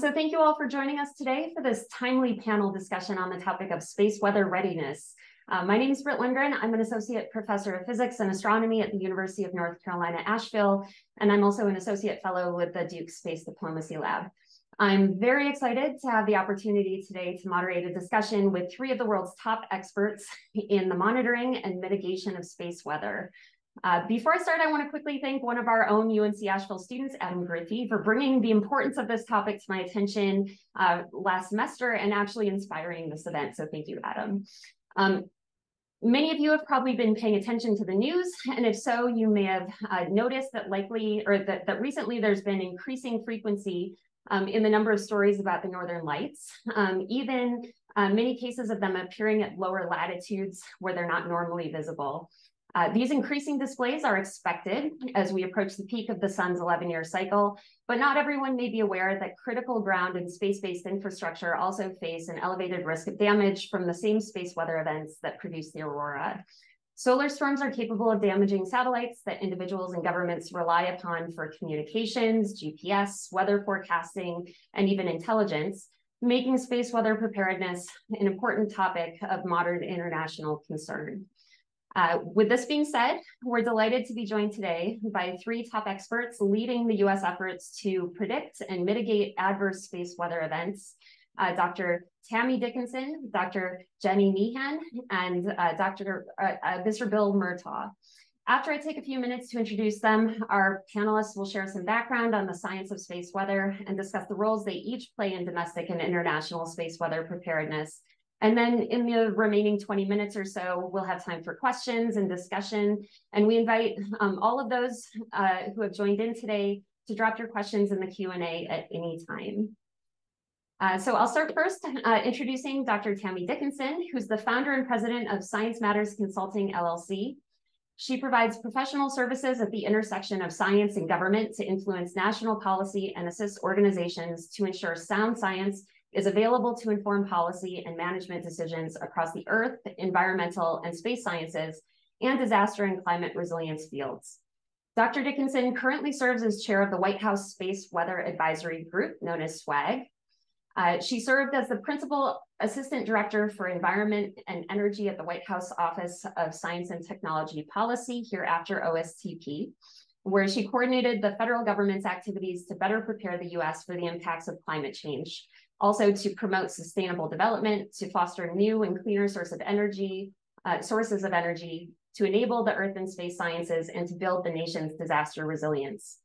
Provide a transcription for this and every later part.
So thank you all for joining us today for this timely panel discussion on the topic of space weather readiness. My name is Britt Lundgren. I'm an associate professor of physics and astronomy at the University of North Carolina Asheville, and I'm also an associate fellow with the Duke Space Diplomacy Lab. I'm very excited to have the opportunity today to moderate a discussion with three of the world's top experts in the monitoring and mitigation of space weather. Before I start, I want to quickly thank one of our own UNC Asheville students, Adam Griffey, for bringing the importance of this topic to my attention last semester and actually inspiring this event. So thank you, Adam. Many of you have probably been paying attention to the news, and if so, you may have noticed that recently there's been increasing frequency in the number of stories about the Northern Lights, many cases of them appearing at lower latitudes where they're not normally visible. These increasing displays are expected as we approach the peak of the sun's 11-year cycle, but not everyone may be aware that critical ground and space-based infrastructure also face an elevated risk of damage from the same space weather events that produce the aurora. Solar storms are capable of damaging satellites that individuals and governments rely upon for communications, GPS, weather forecasting, and even intelligence, making space weather preparedness an important topic of modern international concern. With this being said, we're delighted to be joined today by three top experts leading the U.S. efforts to predict and mitigate adverse space weather events, Dr. Tammy Dickinson, Dr. Jenny Meehan, and Mr. Bill Murtaugh. After I take a few minutes to introduce them, our panelists will share some background on the science of space weather and discuss the roles they each play in domestic and international space weather preparedness. And then in the remaining 20 minutes or so, we'll have time for questions and discussion. And we invite all of those who have joined in today to drop your questions in the Q&A at any time. So I'll start first introducing Dr. Tammy Dickinson, who's the founder and president of Science Matters Consulting LLC. She provides professional services at the intersection of science and government to influence national policy and assist organizations to ensure sound science is available to inform policy and management decisions across the Earth, environmental and space sciences, and disaster and climate resilience fields. Dr. Dickinson currently serves as chair of the White House Space Weather Advisory Group, known as SWAG. She served as the principal assistant director for environment and energy at the White House Office of Science and Technology Policy, hereafter OSTP, where she coordinated the federal government's activities to better prepare the U.S. for the impacts of climate change, also to promote sustainable development, to foster new and cleaner sources of energy, to enable the Earth and space sciences, and to build the nation's disaster resilience.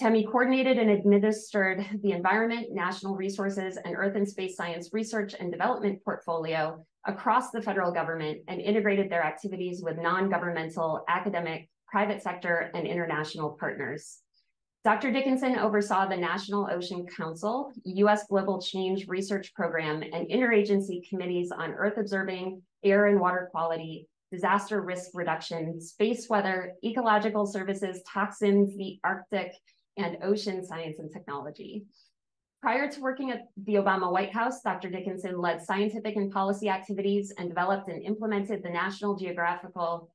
Tammy coordinated and administered the environment, national resources, and Earth and space science research and development portfolio across the federal government and integrated their activities with non-governmental, academic, private sector, and international partners. Dr. Dickinson oversaw the National Ocean Council, U.S. Global Change Research Program, and interagency committees on Earth observing, air and water quality, disaster risk reduction, space weather, ecological services, toxins, the Arctic, and ocean science and technology. Prior to working at the Obama White House, Dr. Dickinson led scientific and policy activities and developed and implemented the National Geological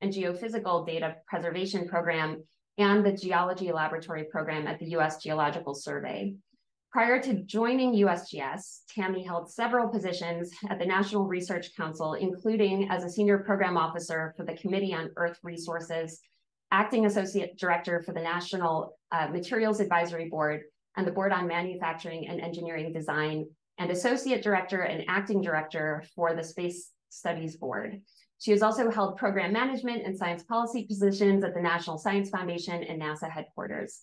and Geophysical Data Preservation Program and the Geology Laboratory Program at the U.S. Geological Survey. Prior to joining USGS, Tammy held several positions at the National Research Council, including as a senior program officer for the Committee on Earth Resources, acting associate director for the National Materials Advisory Board and the Board on Manufacturing and Engineering Design, and associate director and acting director for the Space Studies Board. She has also held program management and science policy positions at the National Science Foundation and NASA headquarters.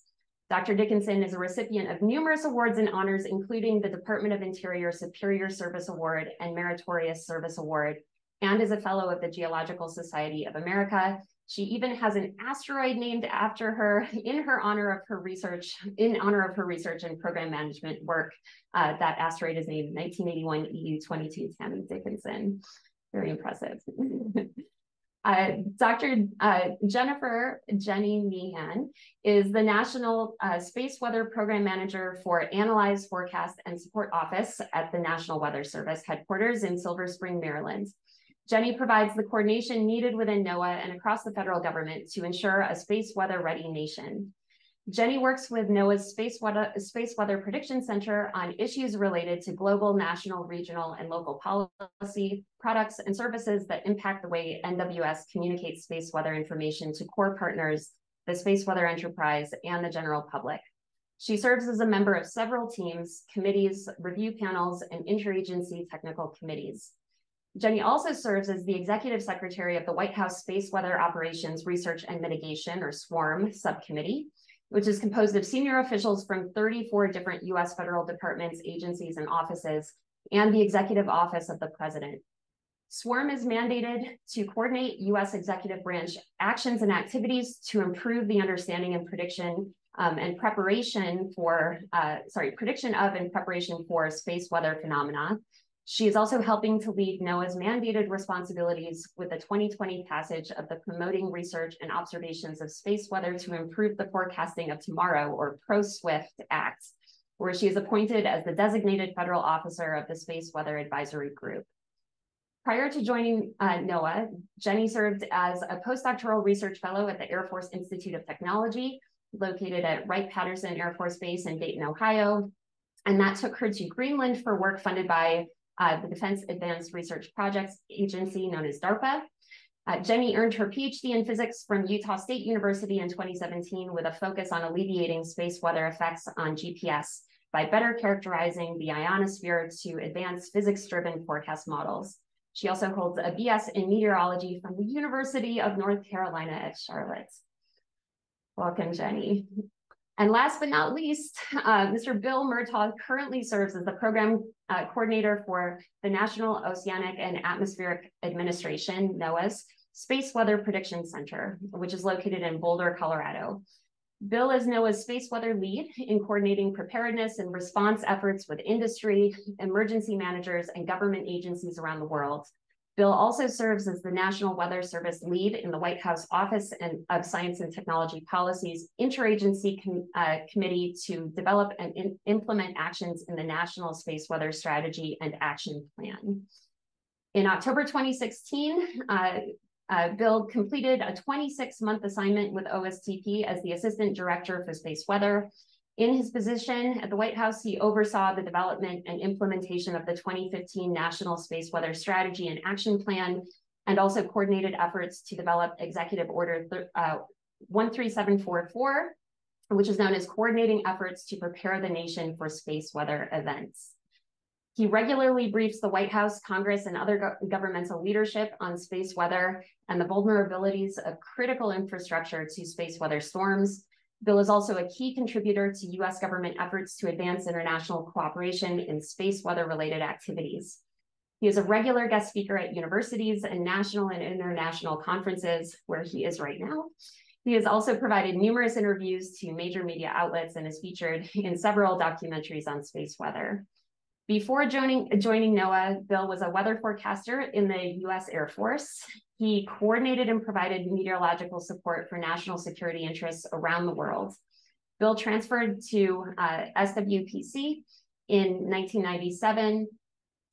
Dr. Dickinson is a recipient of numerous awards and honors, including the Department of Interior Superior Service Award and Meritorious Service Award, and is a fellow of the Geological Society of America. She even has an asteroid named after her in honor of her research and program management work. That asteroid is named 1981 EU22 Tammy Dickinson. Very impressive. Dr. Jennifer Jenny Meehan is the National Space Weather Program Manager for Analyze, Forecast, and Support Office at the National Weather Service headquarters in Silver Spring, Maryland. Jenny provides the coordination needed within NOAA and across the federal government to ensure a space weather ready nation. Jenny works with NOAA's Space Weather Prediction Center on issues related to global, national, regional, and local policy, products, and services that impact the way NWS communicates space weather information to core partners, the space weather enterprise, and the general public. She serves as a member of several teams, committees, review panels, and interagency technical committees. Jenny also serves as the Executive Secretary of the White House Space Weather Operations Research and Mitigation, or SWARM, subcommittee, which is composed of senior officials from 34 different U.S. federal departments, agencies, and offices, and the Executive Office of the President. SWARM is mandated to coordinate U.S. executive branch actions and activities to improve the understanding and prediction prediction of and preparation for space weather phenomena. She is also helping to lead NOAA's mandated responsibilities with the 2020 passage of the Promoting Research and Observations of Space Weather to Improve the Forecasting of Tomorrow, or Pro-Swift Act, where she is appointed as the designated federal officer of the Space Weather Advisory Group. Prior to joining NOAA, Jenny served as a postdoctoral research fellow at the Air Force Institute of Technology, located at Wright-Patterson Air Force Base in Dayton, Ohio, and that took her to Greenland for work funded by the Defense Advanced Research Projects Agency, known as DARPA. Jenny earned her PhD in physics from Utah State University in 2017 with a focus on alleviating space weather effects on GPS by better characterizing the ionosphere to advance physics-driven forecast models. She also holds a BS in meteorology from the University of North Carolina at Charlotte. Welcome, Jenny. And last but not least, Mr. Bill Murtaugh currently serves as the program coordinator for the National Oceanic and Atmospheric Administration, NOAA's Space Weather Prediction Center, which is located in Boulder, Colorado. Bill is NOAA's space weather lead in coordinating preparedness and response efforts with industry, emergency managers, and government agencies around the world. Bill also serves as the National Weather Service lead in the White House Office of Science and Technology Policy's Interagency Committee to develop and implement actions in the National Space Weather Strategy and Action Plan. In October 2016, Bill completed a 26-month assignment with OSTP as the Assistant Director for Space Weather. In his position at the White House, he oversaw the development and implementation of the 2015 National Space Weather Strategy and Action Plan, and also coordinated efforts to develop Executive Order 13744, which is known as Coordinating Efforts to Prepare the Nation for Space Weather Events. He regularly briefs the White House, Congress, and other governmental leadership on space weather and the vulnerabilities of critical infrastructure to space weather storms. Bill is also a key contributor to U.S. government efforts to advance international cooperation in space weather-related activities. He is a regular guest speaker at universities and national and international conferences, where he is right now. He has also provided numerous interviews to major media outlets and is featured in several documentaries on space weather. Before joining NOAA, Bill was a weather forecaster in the U.S. Air Force. He coordinated and provided meteorological support for national security interests around the world. Bill transferred to SWPC in 1997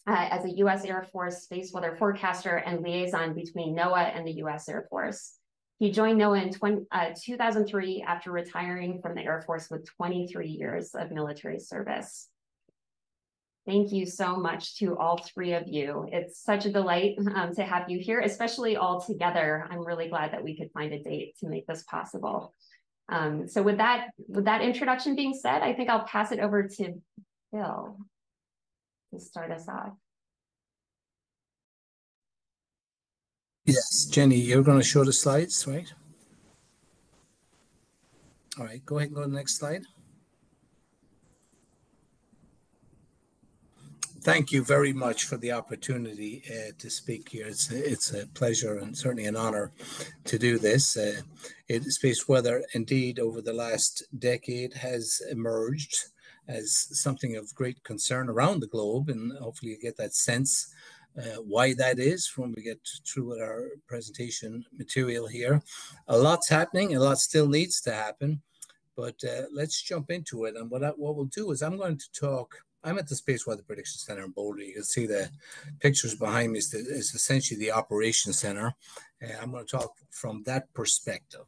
as a U.S. Air Force space weather forecaster and liaison between NOAA and the U.S. Air Force. He joined NOAA in 2003 after retiring from the Air Force with 23 years of military service. Thank you so much to all three of you. It's such a delight to have you here, especially all together. I'm really glad that we could find a date to make this possible. So with that introduction being said, I think I'll pass it over to Bill to start us off. Yes, Jenny, you're going to show the slides, right? All right, go ahead and go to the next slide. Thank you very much for the opportunity to speak here. It's a pleasure and certainly an honor to do this. Space weather, indeed, over the last decade has emerged as something of great concern around the globe, and hopefully you get that sense why that is when we get through with our presentation material here. A lot's happening, a lot still needs to happen, but let's jump into it. And what we'll do is I'm going to talk I'm at the Space Weather Prediction Center in Boulder. You can see the pictures behind me is essentially the operations center. I'm going to talk from that perspective,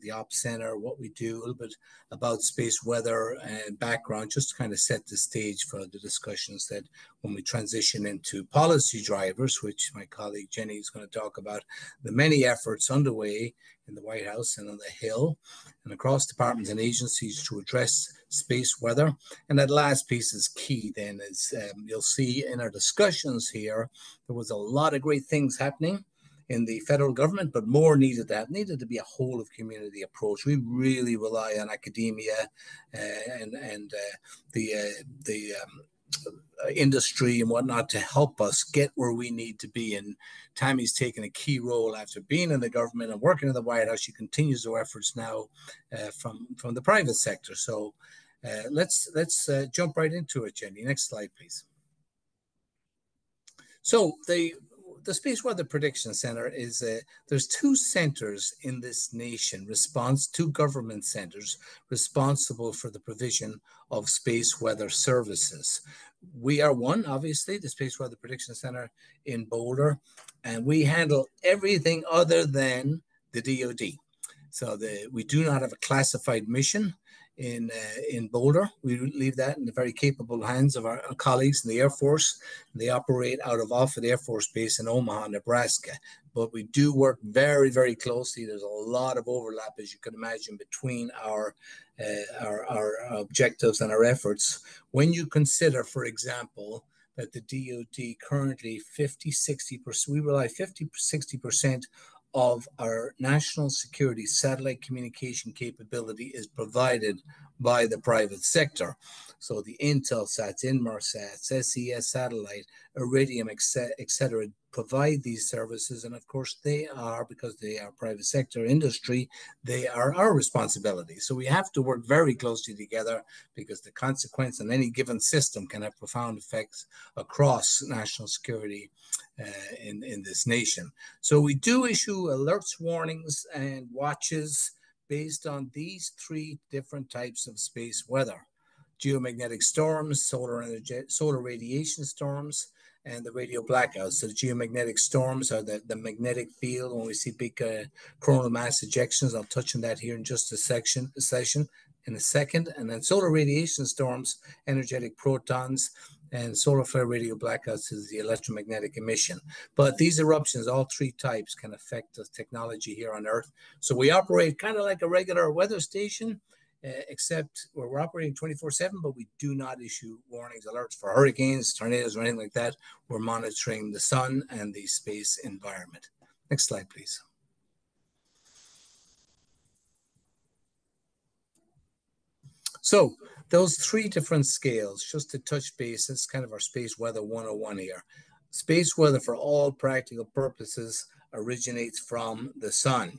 the Ops Center, what we do, a little bit about space weather and background, just to kind of set the stage for the discussions that when we transition into policy drivers, which my colleague Jenny is going to talk about, the many efforts underway in the White House and on the Hill and across departments and agencies to address space weather. And that last piece is key then, is you'll see in our discussions here, there was a lot of great things happening in the federal government, but more needed that. Needed to be a whole of community approach. We really rely on academia and the industry and whatnot to help us get where we need to be. And Tammy's taken a key role after being in the government and working in the White House. She continues her efforts now from the private sector. So let's jump right into it, Jenny. Next slide, please. So the Space Weather Prediction Center is there's two centers in this nation, two government centers responsible for the provision of space weather services. We are one, obviously, the Space Weather Prediction Center in Boulder, and we handle everything other than the DoD. So we do not have a classified mission in Boulder. We leave that in the very capable hands of our colleagues in the Air Force. They operate out of Offutt Air Force Base in Omaha, Nebraska. But we do work very, very closely. There's a lot of overlap, as you can imagine, between our objectives and our efforts. When you consider, for example, that the DoD currently 50–60%, we rely 50–60% of our national security satellite communication capability is provided by the private sector. So the Intelsats, Inmarsats, SES satellite, Iridium, etc. provide these services. And of course they are, because they are private sector industry, they are our responsibility. So we have to work very closely together, because the consequence on any given system can have profound effects across national security in this nation. So we do issue alerts, warnings, and watches based on these three different types of space weather: geomagnetic storms, solar radiation storms, and the radio blackouts. So the geomagnetic storms are the magnetic field when we see big coronal mass ejections. I'll touch on that here in just a second. And then solar radiation storms, energetic protons, and solar flare radio blackouts is the electromagnetic emission. But these eruptions, all three types, can affect the technology here on Earth. So we operate kind of like a regular weather station, except where we're operating 24/7, but we do not issue warnings, alerts for hurricanes, tornadoes, or anything like that. We're monitoring the sun and the space environment. Next slide, please. So those three different scales, just to touch base, it's kind of our space weather 101 here. Space weather, for all practical purposes, originates from the sun.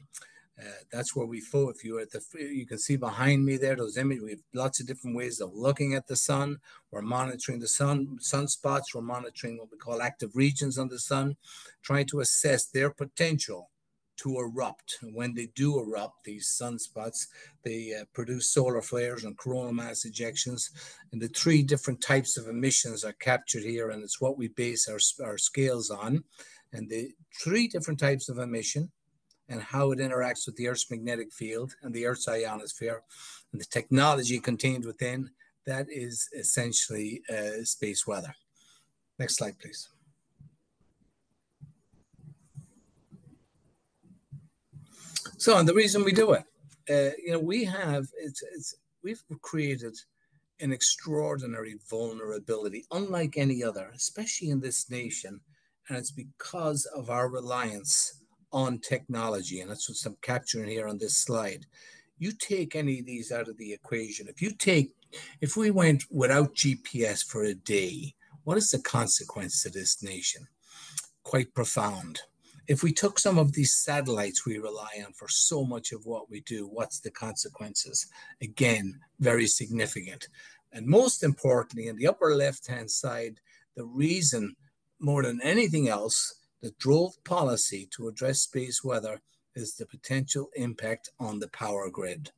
That's where we focus. If you're at the, you can see behind me there, those images, we have lots of different ways of looking at the sun. We're monitoring the sun, sunspots. We're monitoring what we call active regions on the sun, trying to assess their potential to erupt. And when they do erupt, these sunspots, they produce solar flares and coronal mass ejections. And the three different types of emissions are captured here, and it's what we base our scales on. And the three different types of emission, and how it interacts with the Earth's magnetic field and the Earth's ionosphere, and the technology contained within, that is essentially space weather. Next slide, please. So, and the reason we do it, we've created an extraordinary vulnerability, unlike any other, especially in this nation, and it's because of our reliance on technology, and that's what I'm capturing here on this slide. You take any of these out of the equation. If we went without GPS for a day, what is the consequence to this nation? Quite profound. If we took some of these satellites we rely on for so much of what we do, what's the consequences? Again, very significant. And most importantly, in the upper left-hand side, the reason more than anything else that drove policy to address space weather is the potential impact on the power grid.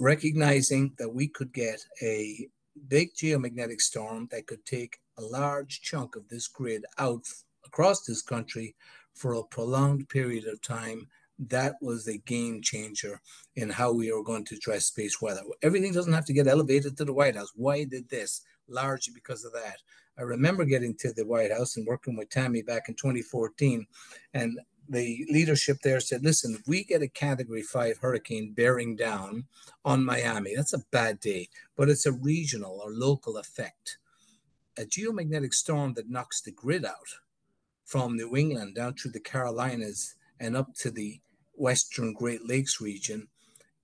Recognizing that we could get a big geomagnetic storm that could take a large chunk of this grid out across this country for a prolonged period of time. That was a game changer in how we are going to address space weather. Everything doesn't have to get elevated to the White House. Why did this? Largely because of that. I remember getting to the White House and working with Tammy back in 2014, and the leadership there said, listen, if we get a Category 5 hurricane bearing down on Miami, that's a bad day, but it's a regional or local effect. A geomagnetic storm that knocks the grid out from New England down through the Carolinas and up to the Western Great Lakes region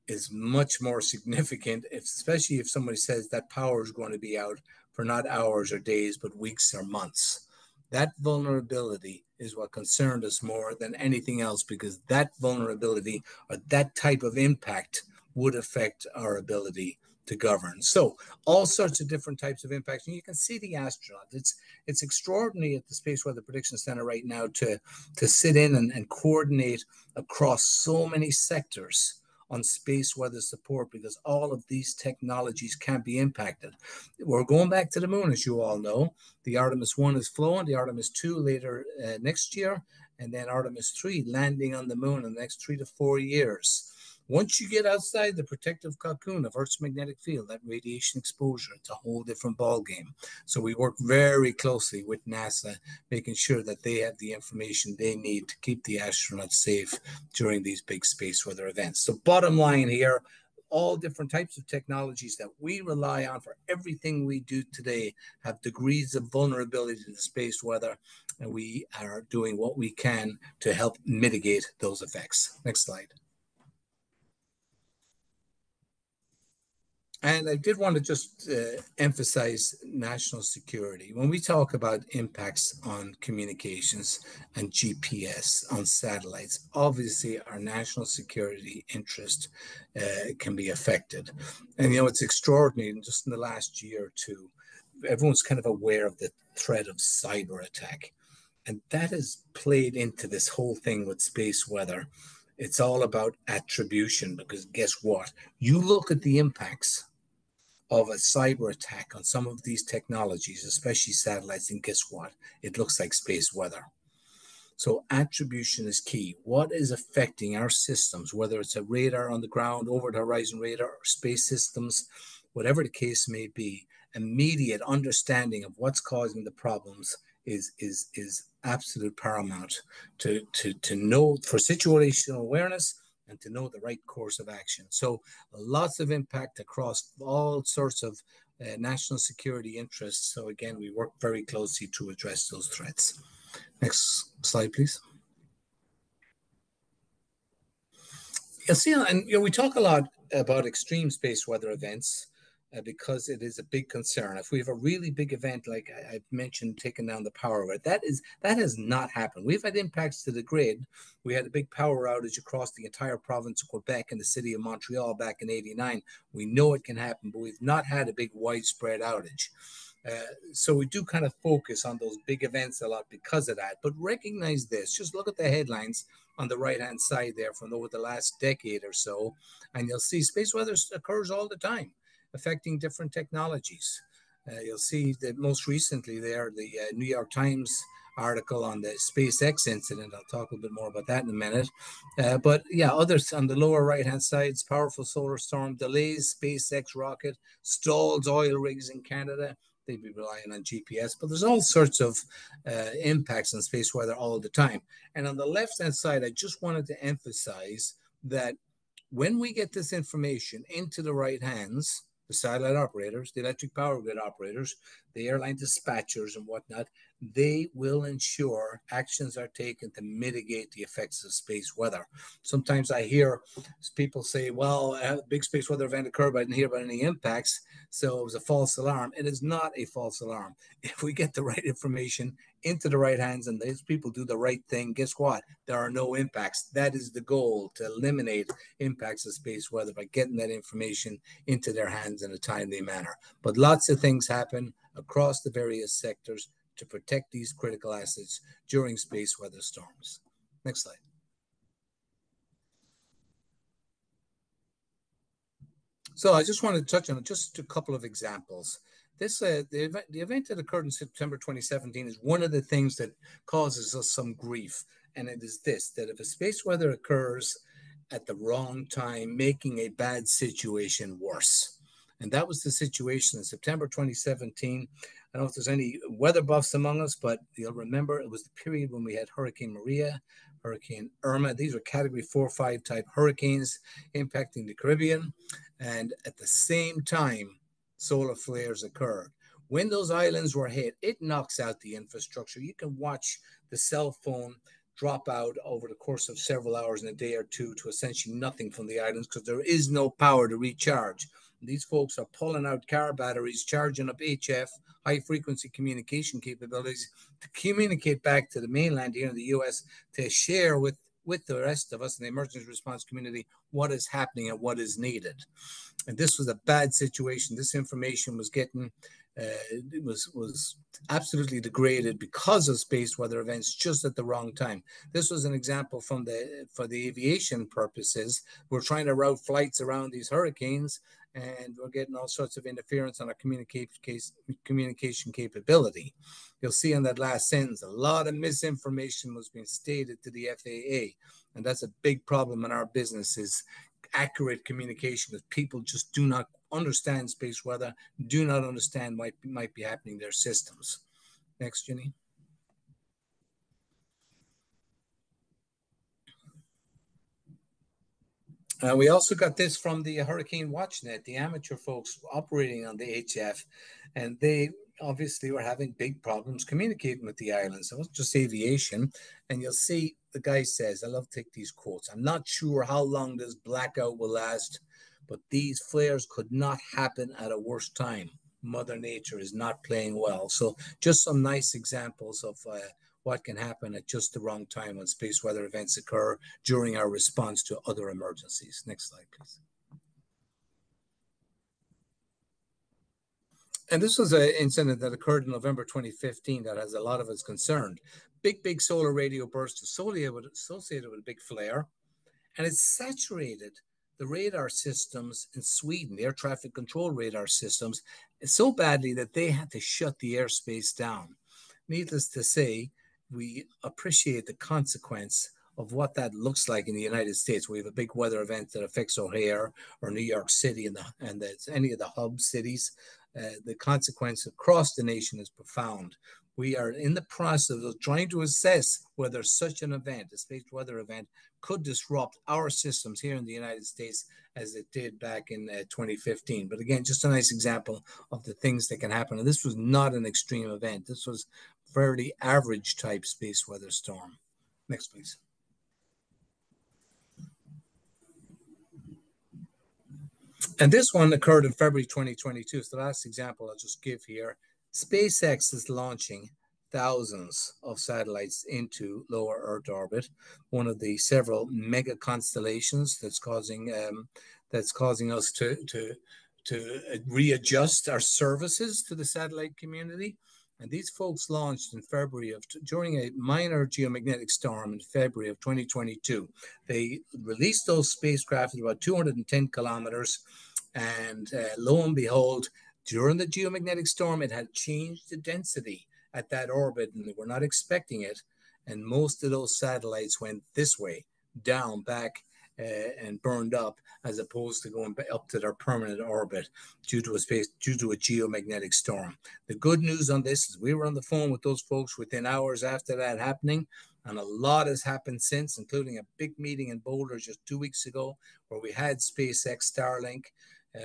is much more significant, especially if somebody says that power is going to be out for not hours or days, but weeks or months. That vulnerability is what concerned us more than anything else, because that vulnerability or that type of impact would affect our ability to govern. So all sorts of different types of impacts. And you can see the astronauts. It's extraordinary at the Space Weather Prediction Center right now to sit in and coordinate across so many sectors on space weather support, because all of these technologies can be impacted. We're going back to the moon, as you all know. The Artemis 1 is flown, the Artemis 2 later next year, and then Artemis 3 landing on the moon in the next 3 to 4 years. Once you get outside the protective cocoon of Earth's magnetic field, that radiation exposure, it's a whole different ballgame. So we work very closely with NASA, making sure that they have the information they need to keep the astronauts safe during these big space weather events. So bottom line here, all different types of technologies that we rely on for everything we do today have degrees of vulnerability to the space weather, and we are doing what we can to help mitigate those effects. Next slide. And I did want to just emphasize national security. When we talk about impacts on communications and GPS on satellites, obviously our national security interest can be affected. And, you know, it's extraordinary. And just in the last year or two, everyone's kind of aware of the threat of cyber attack. And that has played into this whole thing with space weather. It's all about attribution, because guess what? You look at the impacts of a cyber attack on some of these technologies, especially satellites, and guess what? It looks like space weather. So attribution is key. What is affecting our systems, whether it's a radar on the ground, over the horizon radar, or space systems, whatever the case may be, immediate understanding of what's causing the problems is absolute paramount to know for situational awareness and to know the right course of action. So lots of impact across all sorts of national security interests. So again, we work very closely to address those threats. Next slide, please. You'll see, and you know, we talk a lot about extreme space weather events, because it is a big concern. If we have a really big event, like I mentioned, taking down the power grid, that has not happened. We've had impacts to the grid. We had a big power outage across the entire province of Quebec and the city of Montreal back in '89. We know it can happen, but we've not had a big widespread outage. So we do kind of focus on those big events a lot because of that. But recognize this. Just look at the headlines on the right-hand side there from over the last decade or so, and you'll see space weather occurs all the time, affecting different technologies. You'll see that most recently there, the New York Times article on the SpaceX incident. I'll talk a little bit more about that in a minute. But yeah, others on the lower right-hand side, powerful solar storm, delays SpaceX rocket, stalls oil rigs in Canada. They'd be relying on GPS, but there's all sorts of impacts on space weather all the time. And on the left-hand side, I just wanted to emphasize that when we get this information into the right hands, the satellite operators, the electric power grid operators, the airline dispatchers and whatnot, they will ensure actions are taken to mitigate the effects of space weather. Sometimes I hear people say, well, a big space weather event occurred, but I didn't hear about any impacts, so it was a false alarm. It is not a false alarm. If we get the right information into the right hands and these people do the right thing, guess what? There are no impacts. That is the goal, to eliminate impacts of space weather by getting that information into their hands in a timely manner. But lots of things happen across the various sectors to protect these critical assets during space weather storms. Next slide. So I just wanted to touch on just a couple of examples. This the event that occurred in September 2017 is one of the things that causes us some grief. And it is this, that if a space weather occurs at the wrong time, making a bad situation worse. And that was the situation in September 2017. I don't know if there's any weather buffs among us, but you'll remember it was the period when we had Hurricane Maria, Hurricane Irma. These were category 4 or 5 type hurricanes impacting the Caribbean. And at the same time, solar flares occurred. When those islands were hit, it knocks out the infrastructure. You can watch the cell phone drop out over the course of several hours in a day or two to essentially nothing from the islands because there is no power to recharge. These folks are pulling out car batteries, charging up HF, high-frequency communication capabilities, to communicate back to the mainland here in the U.S. to share with the rest of us in the emergency response community what is happening and what is needed. And this was a bad situation. This information was getting it was absolutely degraded because of space weather events just at the wrong time. This was an example from for the aviation purposes. We're trying to route flights around these hurricanes, and we're getting all sorts of interference on our communication capability. You'll see in that last sentence, a lot of misinformation was being stated to the FAA, and that's a big problem in our business is accurate communication, because people just do not understand space weather, do not understand what might be happening in their systems. Next, Jenny. We also got this from the Hurricane WatchNet, the amateur folks operating on the HF, and they obviously were having big problems communicating with the islands. It wasn't just aviation. And you'll see the guy says, I love to take these quotes, "I'm not sure how long this blackout will last, but these flares could not happen at a worse time. Mother Nature is not playing well." So just some nice examples of what can happen at just the wrong time when space weather events occur during our response to other emergencies. Next slide, please. And this was an incident that occurred in November 2015 that has a lot of us concerned. Big solar radio burst associated with a big flare, and it saturated the radar systems in Sweden, the air traffic control radar systems, so badly that they had to shut the airspace down. Needless to say, we appreciate the consequence of what that looks like in the United States. We have a big weather event that affects O'Hare or New York City and any of the hub cities. The consequence across the nation is profound. We are in the process of trying to assess whether such an event, a space weather event, could disrupt our systems here in the United States as it did back in 2015. But again, just a nice example of the things that can happen. And this was not an extreme event. This was fairly average type space weather storm. Next, please. And this one occurred in February 2022. It's the last example I'll just give here. SpaceX is launching thousands of satellites into lower Earth orbit, one of the several mega constellations that's causing us to readjust our services to the satellite community. And these folks launched in February during a minor geomagnetic storm in February of 2022. They released those spacecraft at about 210 kilometers. And lo and behold, during the geomagnetic storm, it had changed the density at that orbit, and they were not expecting it. And most of those satellites went this way, down, back, and burned up, as opposed to going up to their permanent orbit due to a geomagnetic storm. The good news on this is we were on the phone with those folks within hours after that happening, and a lot has happened since, including a big meeting in Boulder just 2 weeks ago, where we had SpaceX, Starlink,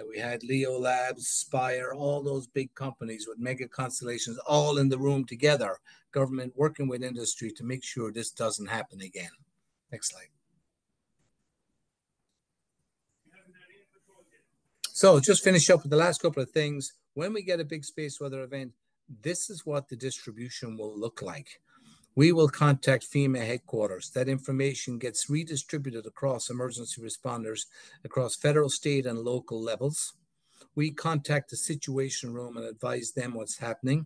we had Leo Labs, Spire, all those big companies with mega constellations all in the room together, government working with industry to make sure this doesn't happen again. Next slide. So just finish up with the last couple of things. When we get a big space weather event, this is what the distribution will look like. We will contact FEMA headquarters. That information gets redistributed across emergency responders, across federal, state, and local levels. We contact the Situation Room and advise them what's happening.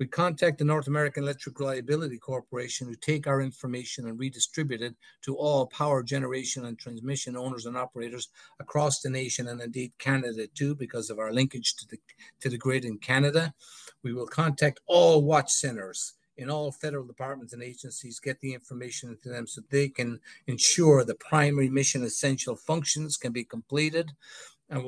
We contact the North American Electric Reliability Corporation, who take our information and redistribute it to all power generation and transmission owners and operators across the nation, and indeed Canada too, because of our linkage to the grid in Canada. We will contact all watch centers in all federal departments and agencies, get the information to them so they can ensure the primary mission essential functions can be completed. And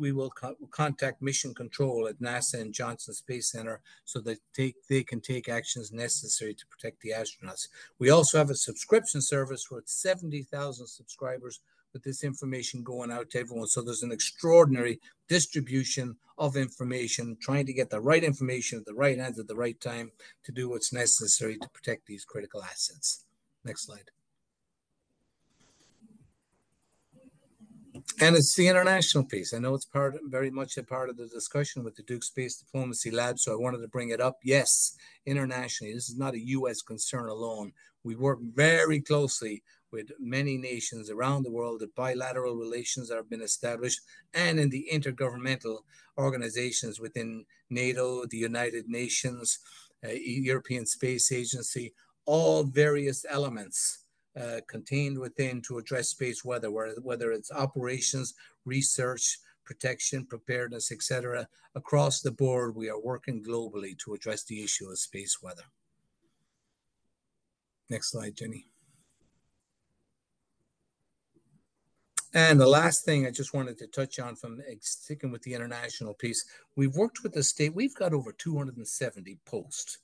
we will contact Mission Control at NASA and Johnson Space Center so that they can take actions necessary to protect the astronauts. We also have a subscription service with 70,000 subscribers, with this information going out to everyone. So there's an extraordinary distribution of information, trying to get the right information at the right hands at the right time to do what's necessary to protect these critical assets. Next slide. And it's the international piece. I know it's very much a part of the discussion with the Duke Space Diplomacy Lab, so I wanted to bring it up. Yes, internationally, this is not a U.S. concern alone. We work very closely with many nations around the world, the bilateral relations that have been established, and in the intergovernmental organizations within NATO, the United Nations, European Space Agency, all various elements contained within to address space weather, whether it's operations, research, protection, preparedness, etc. Across the board, we are working globally to address the issue of space weather. Next slide, Jenny. And the last thing I just wanted to touch on from sticking with the international piece, we've worked with the state. We've got over 270 posts,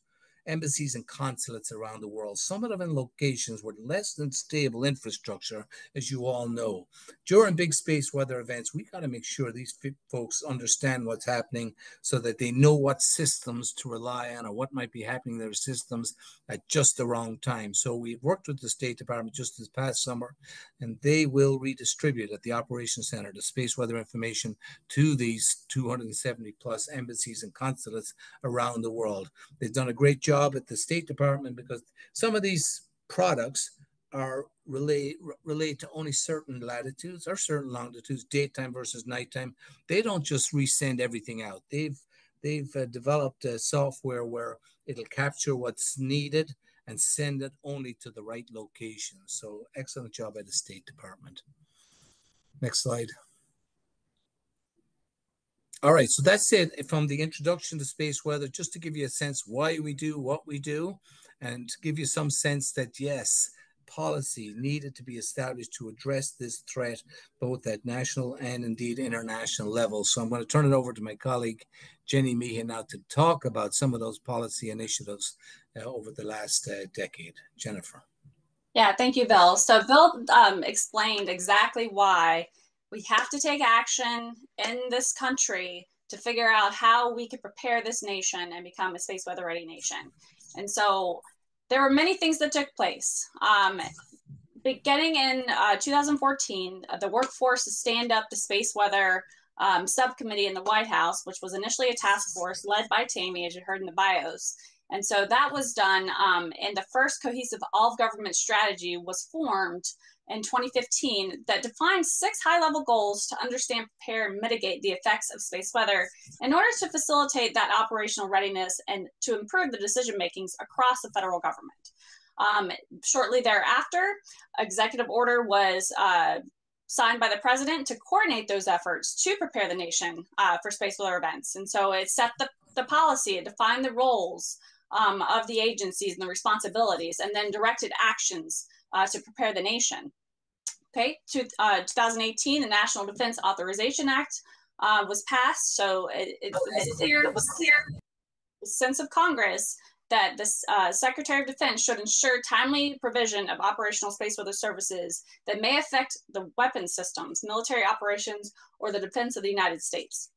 embassies and consulates around the world, some of them in locations with less than stable infrastructure, as you all know. During big space weather events, we got to make sure these folks understand what's happening so that they know what systems to rely on or what might be happening to their systems at just the wrong time. So we've worked with the State Department just this past summer, and they will redistribute at the Operations Center the space weather information to these 270 plus embassies and consulates around the world. They've done a great job at the State Department, because some of these products are relate to only certain latitudes or certain longitudes, daytime versus nighttime. They don't just resend everything out. They've developed software where it'll capture what's needed and send it only to the right location. So excellent job by the State Department. Next slide. All right, so that's it from the introduction to space weather, just to give you a sense why we do what we do, and give you some sense that, yes, policy needed to be established to address this threat, both at national and indeed international level. So I'm going to turn it over to my colleague, Jenny Meehan, now to talk about some of those policy initiatives over the last decade. Jennifer. Yeah, thank you, Bill. So Bill explained exactly why we have to take action in this country to figure out how we could prepare this nation and become a space weather ready nation. And so there were many things that took place. Beginning in 2014, the Workforce to Stand Up to Space Weather subcommittee in the White House, which was initially a task force led by Tammy, as you heard in the bios. And so that was done, and the first cohesive all-government strategy was formed in 2015 that defined 6 high-level goals to understand, prepare, and mitigate the effects of space weather in order to facilitate that operational readiness and to improve the decision-makings across the federal government. Shortly thereafter, executive order was signed by the president to coordinate those efforts to prepare the nation for space weather events. And so it set the policy, it defined the roles of the agencies and the responsibilities, and then directed actions to prepare the nation. Okay, 2018, the National Defense Authorization Act was passed, so it was clear the sense of Congress that the Secretary of Defense should ensure timely provision of operational space weather services that may affect the weapons systems, military operations, or the defense of the United States.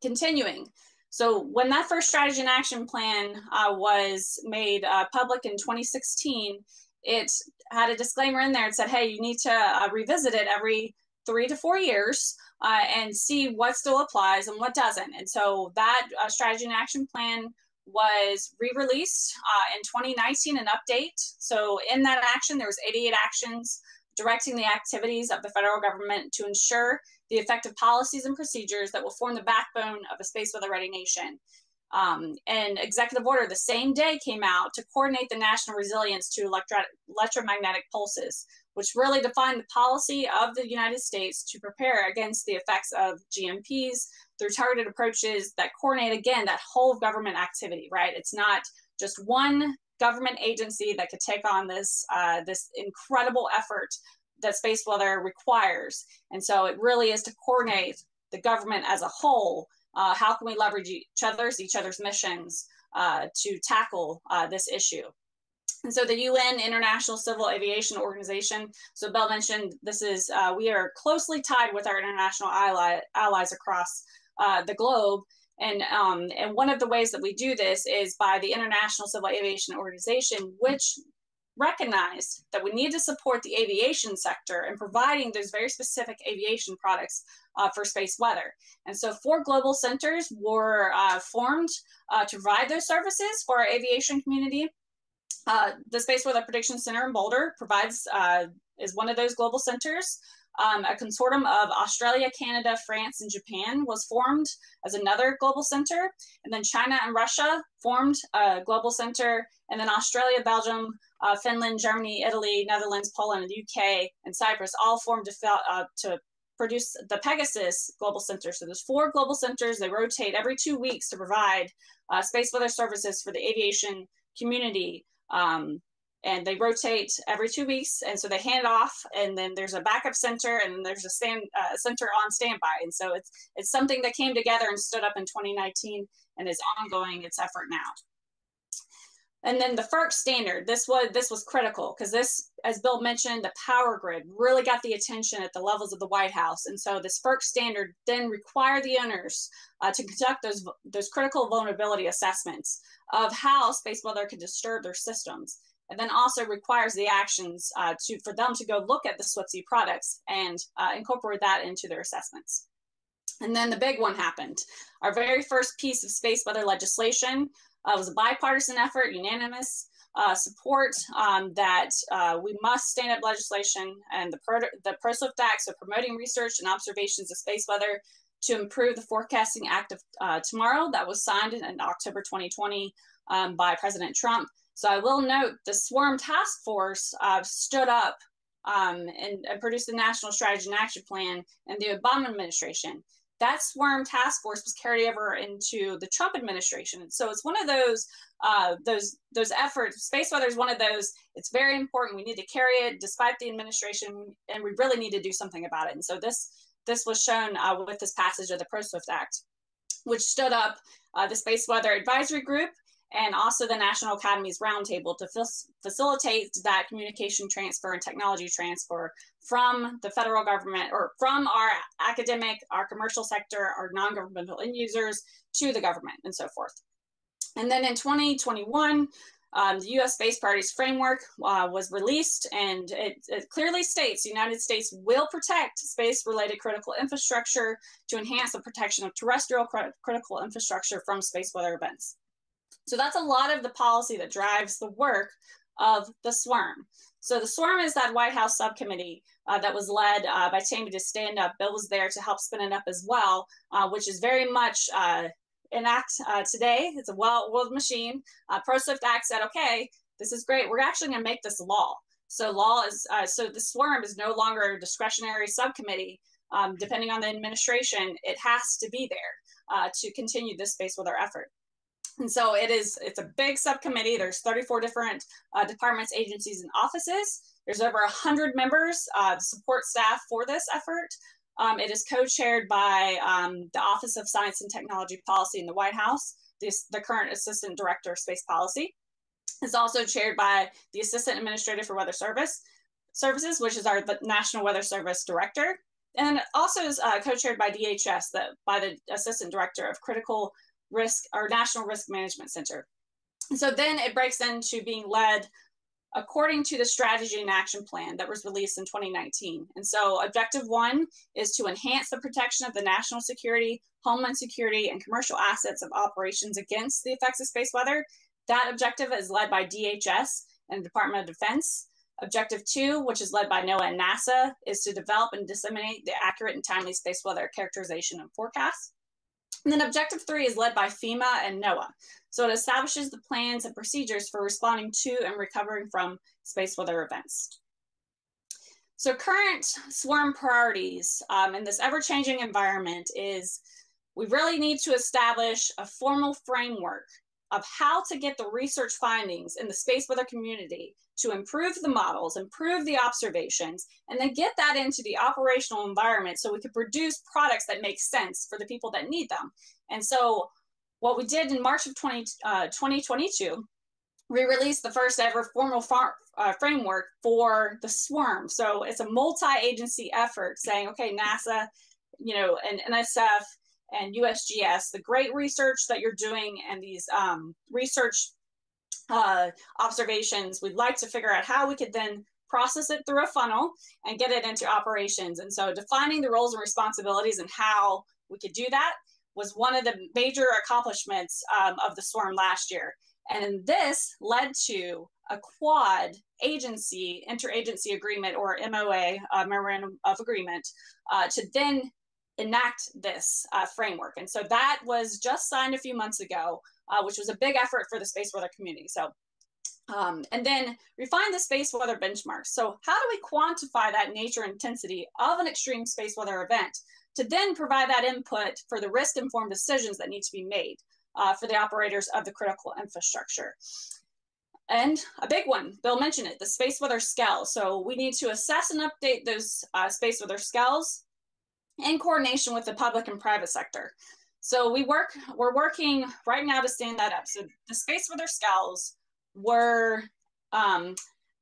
Continuing, so when that first strategy and action plan was made public in 2016, it had a disclaimer in there. It said, hey, you need to revisit it every 3 to 4 years and see what still applies and what doesn't. And so that strategy and action plan was re-released in 2019, an update. So in that action, there was 88 actions directing the activities of the federal government to ensure the effective policies and procedures that will form the backbone of a space weather ready nation. An executive order the same day came out to coordinate the national resilience to electromagnetic pulses, which really defined the policy of the United States to prepare against the effects of GMPs through targeted approaches that coordinate, again, that whole government activity, right? It's not just one government agency that could take on this, this incredible effort that space weather requires. And so it really is to coordinate the government as a whole. How can we leverage each other's missions to tackle this issue? And so the UN, International Civil Aviation Organization, so Bill mentioned this is, we are closely tied with our international allies across the globe. And one of the ways that we do this is by the International Civil Aviation Organization, which recognized that we need to support the aviation sector in providing those very specific aviation products for space weather. And so 4 global centers were formed to provide those services for our aviation community. The Space Weather Prediction Center in Boulder provides, is one of those global centers. A consortium of Australia, Canada, France, and Japan was formed as another global center. And then China and Russia formed a global center. And then Australia, Belgium, Finland, Germany, Italy, Netherlands, Poland, UK, and Cyprus all formed to produce the Pegasus Global Center. So there's 4 global centers. They rotate every 2 weeks to provide space weather services for the aviation community. And they rotate every 2 weeks, and so they hand it off, and then there's a backup center, and there's a center on standby. And so it's something that came together and stood up in 2019 and is ongoing its effort now. And then the FERC standard, this was critical, because this, as Bill mentioned, the power grid really got the attention at the levels of the White House. And so this FERC standard then required the owners to conduct those critical vulnerability assessments of how space weather could disturb their systems. And then also requires the actions for them to go look at the SWPC products and incorporate that into their assessments. And then the big one happened. Our very first piece of space weather legislation was a bipartisan effort, unanimous support that we must stand up legislation and the Pro-Swift Act, so promoting research and observations of space weather to improve the forecasting act of tomorrow, that was signed in October 2020 by President Trump. So I will note the SWARM task force stood up and produced the National Strategy and Action Plan in the Obama administration. That SWARM task force was carried over into the Trump administration. So it's one of those efforts. Space weather is one of those. It's very important. We need to carry it despite the administration, and we really need to do something about it. And so this was shown with this passage of the Pro-Swift Act, which stood up the Space Weather Advisory Group and also the National Academy's Roundtable to facilitate that communication transfer and technology transfer from the federal government, or from our academic, our commercial sector, our non-governmental end users to the government and so forth. And then in 2021, the U.S. Space Priorities Framework was released, and it clearly states the United States will protect space-related critical infrastructure to enhance the protection of terrestrial critical infrastructure from space weather events. So that's a lot of the policy that drives the work of the SWARM. So the SWARM is that White House subcommittee that was led by Tammy to stand up. Bill was there to help spin it up as well, which is very much in act today. It's a well-oiled machine. Pro-Swift Act said, okay, this is great. We're actually going to make this law. So law is so the SWARM is no longer a discretionary subcommittee. Depending on the administration, it has to be there to continue this space weather effort. And so it's a big subcommittee. There's 34 different departments, agencies, and offices. There's over 100 members, support staff for this effort. It is co-chaired by the Office of Science and Technology Policy in the White House, the current Assistant Director of Space Policy. It's also chaired by the Assistant Administrator for Weather Services, which is our National Weather Service Director. And it also is co-chaired by DHS, by the Assistant Director of Critical Risk, or National Risk Management Center. And so then it breaks into being led according to the Strategy and Action Plan that was released in 2019. And so objective one is to enhance the protection of the national security, homeland security, and commercial assets of operations against the effects of space weather. That objective is led by DHS and the Department of Defense. Objective two, which is led by NOAA and NASA, is to develop and disseminate the accurate and timely space weather characterization and forecasts. And then objective three is led by FEMA and NOAA. So it establishes the plans and procedures for responding to and recovering from space weather events. So current SWARM priorities in this ever-changing environment is we really need to establish a formal framework of how to get the research findings in the space weather community to improve the models, improve the observations, and then get that into the operational environment so we can produce products that make sense for the people that need them. And so what we did in March of 2022, we released the first ever formal framework for the SWARM. So it's a multi-agency effort saying, okay, NASA, you know, and NSF, and USGS, the great research that you're doing and these research observations, we'd like to figure out how we could then process it through a funnel and get it into operations. And so defining the roles and responsibilities and how we could do that was one of the major accomplishments of the SWARM last year. And this led to a quad agency, interagency agreement, or MOA, Memorandum of Agreement, to then enact this framework. And so that was just signed a few months ago, which was a big effort for the space weather community. So, and then refine the space weather benchmarks. So how do we quantify that nature intensity of an extreme space weather event to then provide that input for the risk-informed decisions that need to be made for the operators of the critical infrastructure? And a big one, Bill mentioned it, the space weather scales. So we need to assess and update those space weather scales in coordination with the public and private sector. So we're working right now to stand that up. So the space weather scales were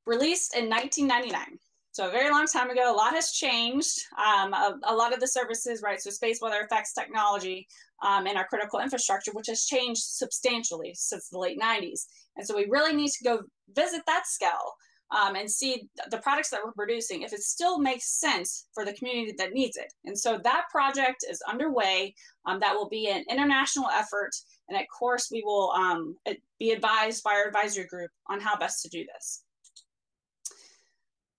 released in 1999. So a very long time ago, a lot has changed. A lot of the services, right? So space weather affects technology and our critical infrastructure, which has changed substantially since the late 90s. And so we really need to go visit that scale and see the products that we're producing, if it still makes sense for the community that needs it. And so that project is underway. That will be an international effort. And of course, we will be advised by our advisory group on how best to do this.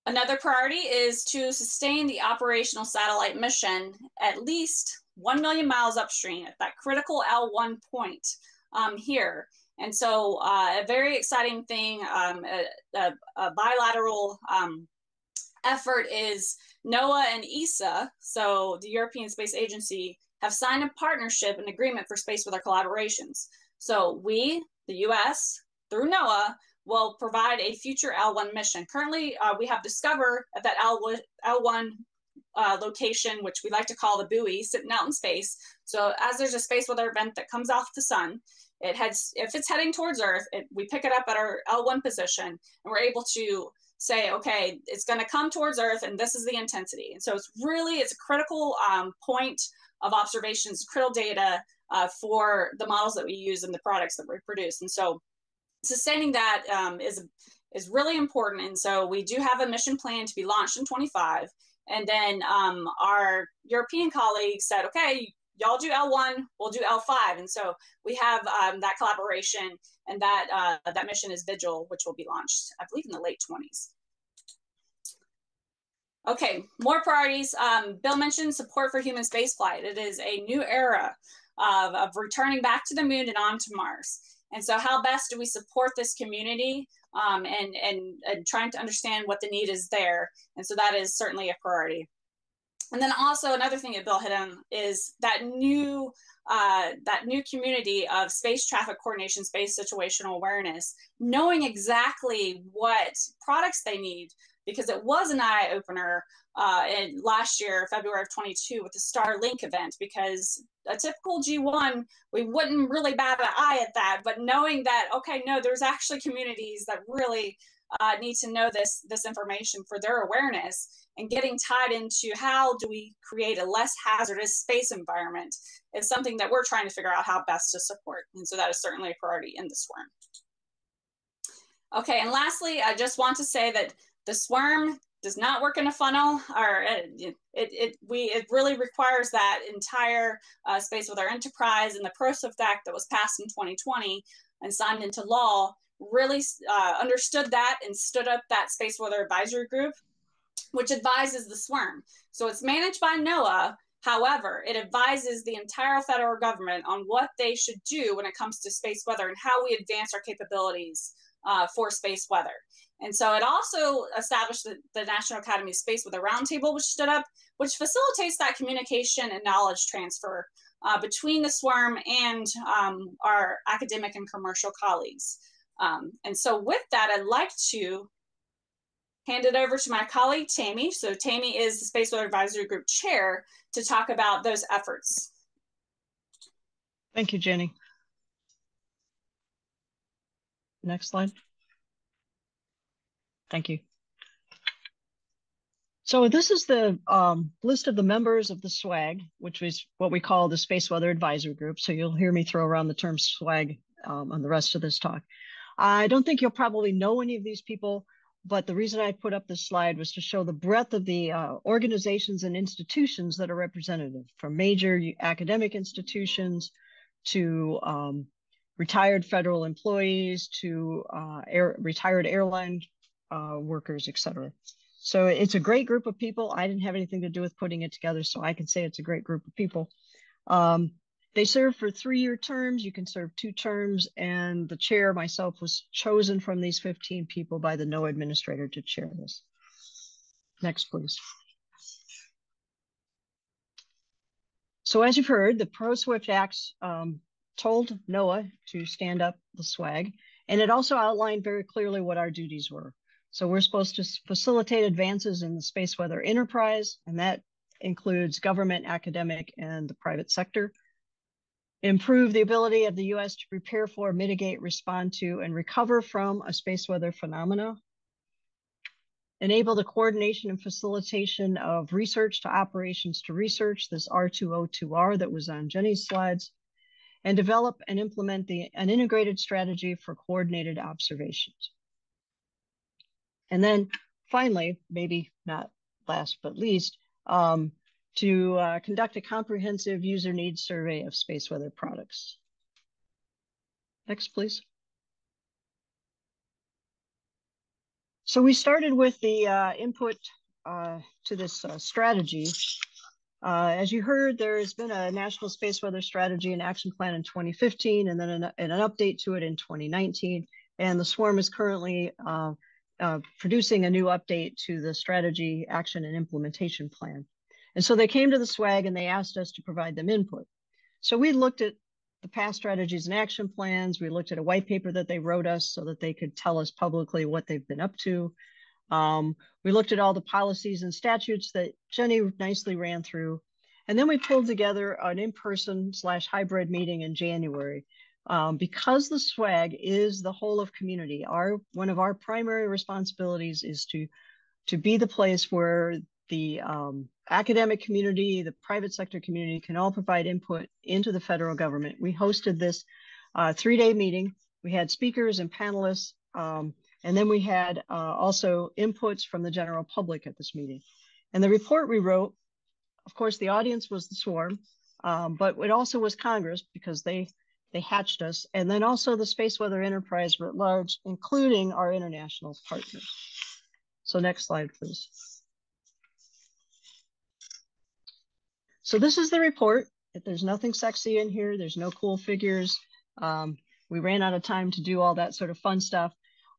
Another priority is to sustain the operational satellite mission at least 1 million miles upstream at that critical L1 point here. And so a very exciting thing, a bilateral effort is NOAA and ESA, so the European Space Agency, have signed a partnership and agreement for space weather collaborations. So we, the US, through NOAA, will provide a future L1 mission. Currently, we have Discover at that L1 location, which we like to call the buoy, sitting out in space. So as there's a space weather event that comes off the sun, it heads, if it's heading towards Earth, we pick it up at our L1 position, and we're able to say, okay, it's going to come towards Earth, and this is the intensity. And so it's really, it's a critical point of observations, critical data for the models that we use and the products that we produce. And so sustaining that is really important. And so we do have a mission plan to be launched in 25. And then our European colleagues said, okay, y'all do L1, we'll do L5. And so we have that collaboration, and that that mission is Vigil, which will be launched, I believe, in the late 20s. Okay, more priorities. Bill mentioned support for human spaceflight. It is a new era of returning back to the moon and on to Mars. And so how best do we support this community and trying to understand what the need is there? And so that is certainly a priority. And then also another thing that Bill hit on is that new community of space traffic coordination, space situational awareness, knowing exactly what products they need, because it was an eye-opener in last year, February of 22, with the Starlink event, because a typical G1, we wouldn't really bat an eye at that, but knowing that, okay, no, there's actually communities that really need to know this information for their awareness, and getting tied into how do we create a less hazardous space environment is something that we're trying to figure out how best to support. And so that is certainly a priority in the SWARM. Okay, and lastly, I just want to say that the SWARM does not work in a funnel, or it really requires that entire space weather enterprise, and the Pro-Swift Act that was passed in 2020 and signed into law really understood that and stood up that space weather advisory group, which advises the SWARM. So it's managed by NOAA, However, it advises the entire federal government on what they should do when it comes to space weather and how we advance our capabilities for space weather. And so it also established the National Academy of Space Weather Roundtable, which stood up, which facilitates that communication and knowledge transfer between the SWARM and our academic and commercial colleagues. And so with that, I'd like to hand it over to my colleague, Tammy. So Tammy is the Space Weather Advisory Group Chair to talk about those efforts. Thank you, Jenny. Next slide. Thank you. So this is the list of the members of the SWAG, which is what we call the Space Weather Advisory Group. So you'll hear me throw around the term SWAG on the rest of this talk. I don't think you'll probably know any of these people, but the reason I put up this slide was to show the breadth of the organizations and institutions that are representative, from major academic institutions to retired federal employees to retired airline workers, et cetera. So it's a great group of people. I didn't have anything to do with putting it together, so I can say it's a great group of people. They serve for three-year terms. You can serve two terms, and the chair, myself, was chosen from these 15 people by the NOAA administrator to chair this. Next, please. So as you've heard, the Pro-Swift Act told NOAA to stand up the SWAG, and it also outlined very clearly what our duties were. So we're supposed to facilitate advances in the space weather enterprise, and that includes government, academic, and the private sector. Improve the ability of the U.S. to prepare for, mitigate, respond to, and recover from a space weather phenomena. Enable the coordination and facilitation of research to operations to research, this R202R that was on Jenny's slides. And develop and implement an integrated strategy for coordinated observations. And then finally, maybe not last but least, to conduct a comprehensive user needs survey of space weather products. Next, please. So we started with the input to this strategy. As you heard, there has been a National Space Weather Strategy and Action Plan in 2015, and then an update to it in 2019. And the SWARM is currently producing a new update to the Strategy, Action, and Implementation Plan. And so they came to the SWAG and they asked us to provide them input. So we looked at the past strategies and action plans. We looked at a white paper that they wrote us so that they could tell us publicly what they've been up to. We looked at all the policies and statutes that Jenny nicely ran through. And then we pulled together an in-person / hybrid meeting in January. Because the SWAG is the whole of community, one of our primary responsibilities is to be the place where the academic community, the private sector community can all provide input into the federal government. We hosted this three-day meeting. We had speakers and panelists. And then we had also inputs from the general public at this meeting. And the report we wrote, of course, the audience was the SWARM, but it also was Congress because they hatched us, and then also the space weather enterprise writ large, including our international partners. So next slide, please. So this is the report. There's nothing sexy in here. There's no cool figures. We ran out of time to do all that sort of fun stuff.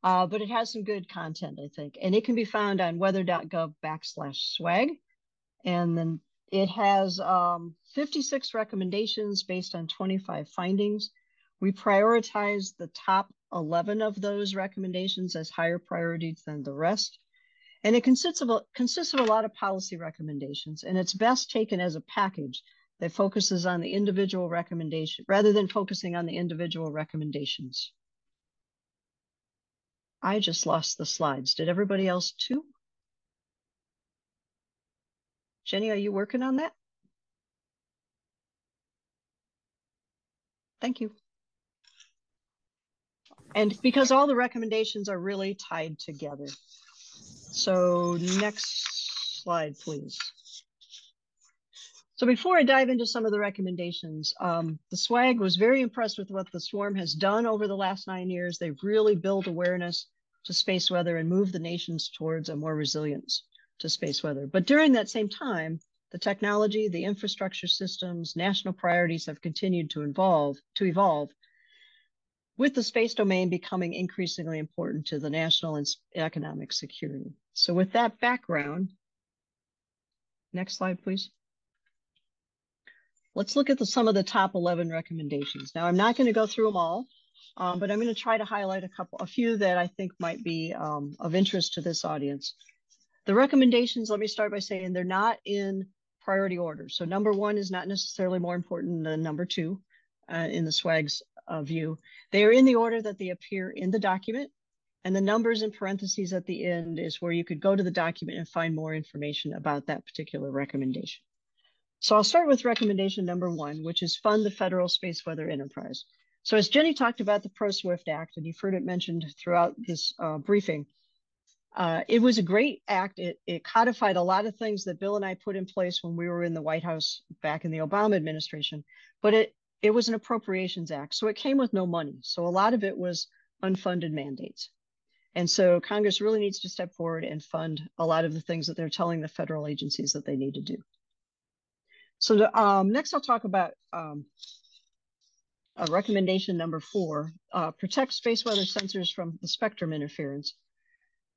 But it has some good content, I think, and it can be found on weather.gov/swag. And then it has 56 recommendations based on 25 findings. We prioritize the top 11 of those recommendations as higher priorities than the rest. And it consists of a lot of policy recommendations, and it's best taken as a package that focuses on the individual recommendation rather than focusing on the individual recommendations. I just lost the slides. Did everybody else too? Jenny, are you working on that? Thank you. And because all the recommendations are really tied together. So next slide, please. So before I dive into some of the recommendations, the SWAG was very impressed with what the SWARM has done over the last 9 years. They've really built awareness to space weather and moved the nations towards a more resilience to space weather. But during that same time, The technology, the infrastructure systems, national priorities have continued to evolve, with the space domain becoming increasingly important to the national and economic security. So with that background, next slide, please. Let's look at some of the top 11 recommendations. Now, I'm not going to go through them all, but I'm going to try to highlight a few that I think might be of interest to this audience. The recommendations, let me start by saying they're not in priority order. So number one is not necessarily more important than number two in the SWAG's view. They are in the order that they appear in the document, and the numbers in parentheses at the end is where you could go to the document and find more information about that particular recommendation. So I'll start with recommendation number one, which is fund the federal space weather enterprise. So as Jenny talked about the Pro-Swift Act, and you've heard it mentioned throughout this briefing, it was a great act. It codified a lot of things that Bill and I put in place when we were in the White House back in the Obama administration, but it was an appropriations act. So it came with no money. So a lot of it was unfunded mandates. And so Congress really needs to step forward and fund a lot of the things that they're telling the federal agencies that they need to do. So next I'll talk about recommendation number four, protect space weather sensors from the spectrum interference.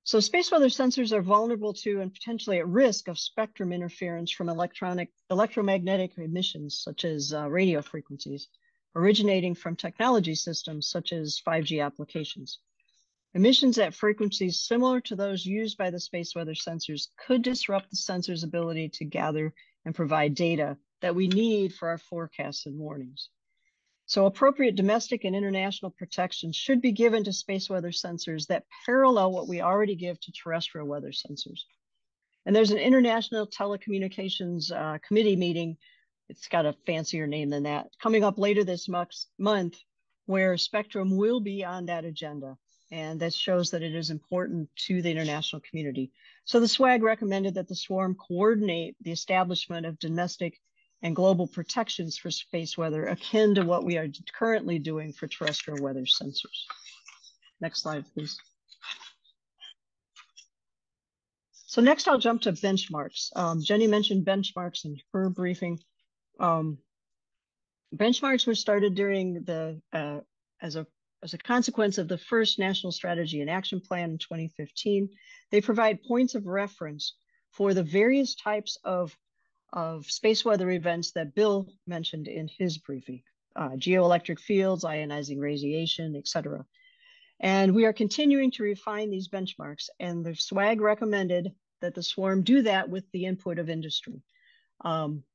So space weather sensors are vulnerable to and potentially at risk of spectrum interference from electromagnetic emissions, such as radio frequencies, originating from technology systems such as 5G applications. Emissions at frequencies similar to those used by the space weather sensors could disrupt the sensor's ability to gather and provide data that we need for our forecasts and warnings. So appropriate domestic and international protection should be given to space weather sensors that parallel what we already give to terrestrial weather sensors. And there's an International Telecommunications Committee meeting, it's got a fancier name than that, coming up later this month, where spectrum will be on that agenda. And that shows that it is important to the international community. So the SWAG recommended that the SWARM coordinate the establishment of domestic and global protections for space weather akin to what we are currently doing for terrestrial weather sensors. Next slide, please. So next I'll jump to benchmarks. Jenny mentioned benchmarks in her briefing. Benchmarks were started during the, as a consequence of the first National Strategy and Action Plan in 2015. They provide points of reference for the various types of space weather events that Bill mentioned in his briefing, geoelectric fields, ionizing radiation, etc. And we are continuing to refine these benchmarks, and the SWAG recommended that the SWARM do that with the input of industry. Some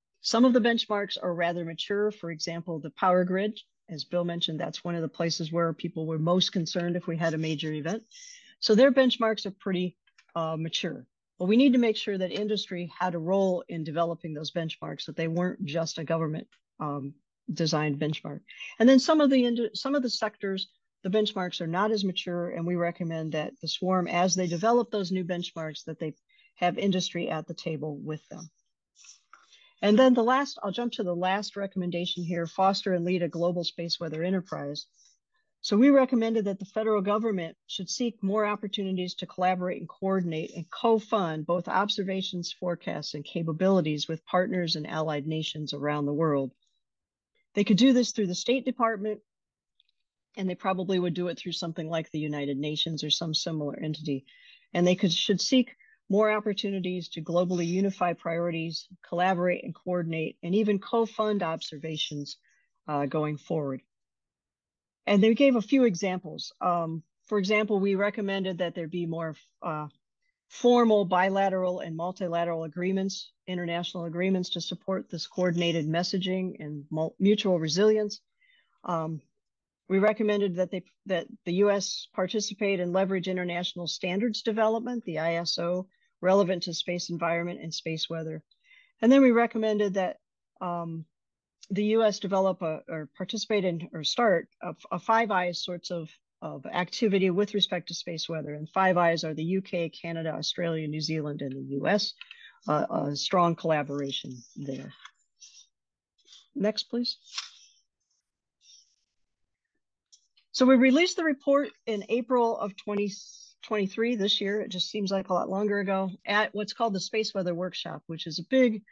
of the benchmarks are rather mature. For example, the power grid, as Bill mentioned, that's one of the places where people were most concerned if we had a major event. So their benchmarks are pretty mature. But we need to make sure that industry had a role in developing those benchmarks, that they weren't just a government designed benchmark. And then some of the sectors, the benchmarks are not as mature, and we recommend that the SWARM, as they develop those new benchmarks, that they have industry at the table with them. And then the last, I'll jump to the last recommendation here, foster and lead a global space weather enterprise. So we recommended that the federal government should seek more opportunities to collaborate and coordinate and co-fund both observations, forecasts, and capabilities with partners and allied nations around the world. They could do this through the State Department, and they probably would do it through something like the United Nations or some similar entity. And they should seek more opportunities to globally unify priorities, collaborate and coordinate, and even co-fund observations going forward. And they gave a few examples. For example, we recommended that there be more formal bilateral and multilateral agreements, international agreements to support this coordinated messaging and mutual resilience. We recommended that the U.S. participate and leverage international standards development, the ISO, relevant to space environment and space weather. And then we recommended that the U.S. develop or start a Five Eyes sorts of activity with respect to space weather. And Five Eyes are the UK, Canada, Australia, New Zealand, and the U.S. A strong collaboration there. Next, please. So we released the report in April of 2023 this year. It just seems like a lot longer ago, at what's called the Space Weather Workshop, which is a big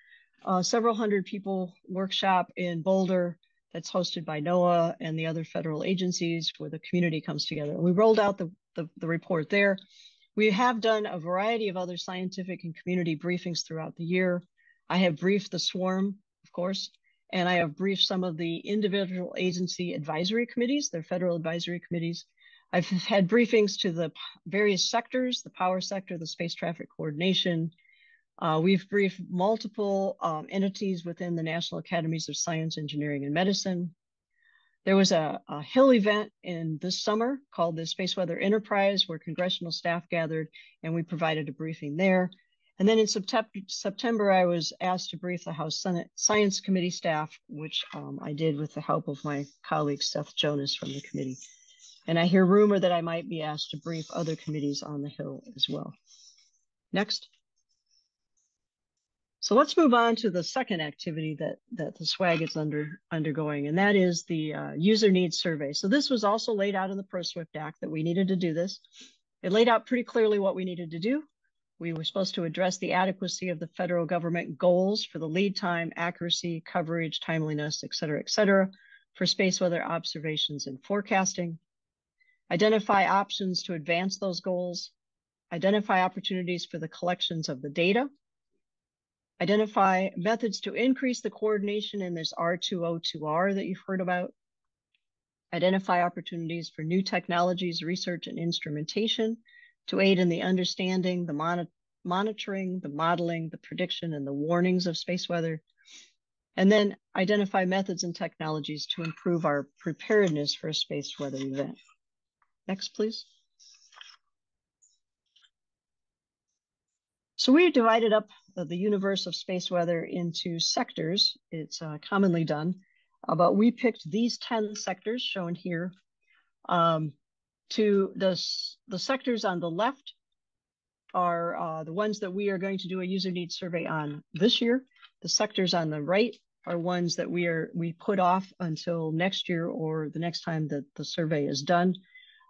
several hundred people workshop in Boulder that's hosted by NOAA and the other federal agencies where the community comes together. We rolled out the report there. We have done a variety of other scientific and community briefings throughout the year. I have briefed the SWARM, of course, and I have briefed some of the individual agency advisory committees, their federal advisory committees. I've had briefings to the various sectors, the power sector, the space traffic coordination. We've briefed multiple entities within the National Academies of Science, Engineering, and Medicine. There was a Hill event in this summer called the Space Weather Enterprise, where congressional staff gathered, and we provided a briefing there. And then in September, I was asked to brief the House Senate Science Committee staff, which I did with the help of my colleague, Seth Jonas from the committee. And I hear rumor that I might be asked to brief other committees on the Hill as well. Next. So let's move on to the second activity that the SWAG is undergoing, and that is the user needs survey. So this was also laid out in the Pro-Swift Act that we needed to do this. It laid out pretty clearly what we needed to do. We were supposed to address the adequacy of the federal government goals for the lead time, accuracy, coverage, timeliness, et cetera, for space weather observations and forecasting. Identify options to advance those goals. Identify opportunities for the collections of the data. Identify methods to increase the coordination in this R2O2R that you've heard about. Identify opportunities for new technologies, research, and instrumentation to aid in the understanding, the monitoring, the modeling, the prediction, and the warnings of space weather. And then identify methods and technologies to improve our preparedness for a space weather event. Next, please. So we divided up the universe of space weather into sectors. It's commonly done, but we picked these 10 sectors shown here. To the sectors on the left are the ones that we are going to do a user needs survey on this year. The sectors on the right are ones that we put off until next year or the next time that the survey is done.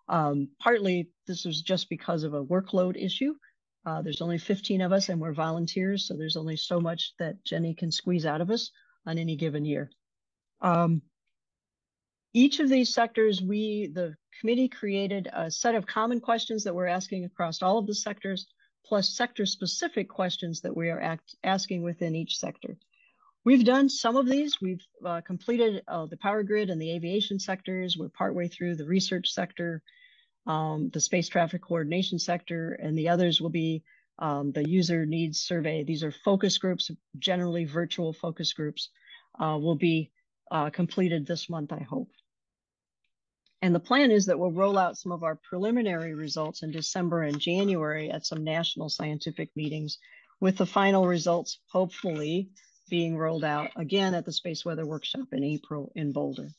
Partly this is just because of a workload issue. There's only 15 of us and we're volunteers, so there's only so much that Jenny can squeeze out of us on any given year. Each of these sectors, the committee created a set of common questions that we're asking across all of the sectors, plus sector-specific questions that we are asking within each sector. We've done some of these. We've completed the power grid and the aviation sectors. We're partway through the research sector, the space traffic coordination sector, and the others will be the user needs survey. These are focus groups, generally virtual focus groups, will be completed this month, I hope. And the plan is that we'll roll out some of our preliminary results in December and January at some national scientific meetings, with the final results hopefully being rolled out again at the Space Weather Workshop in April in Boulder.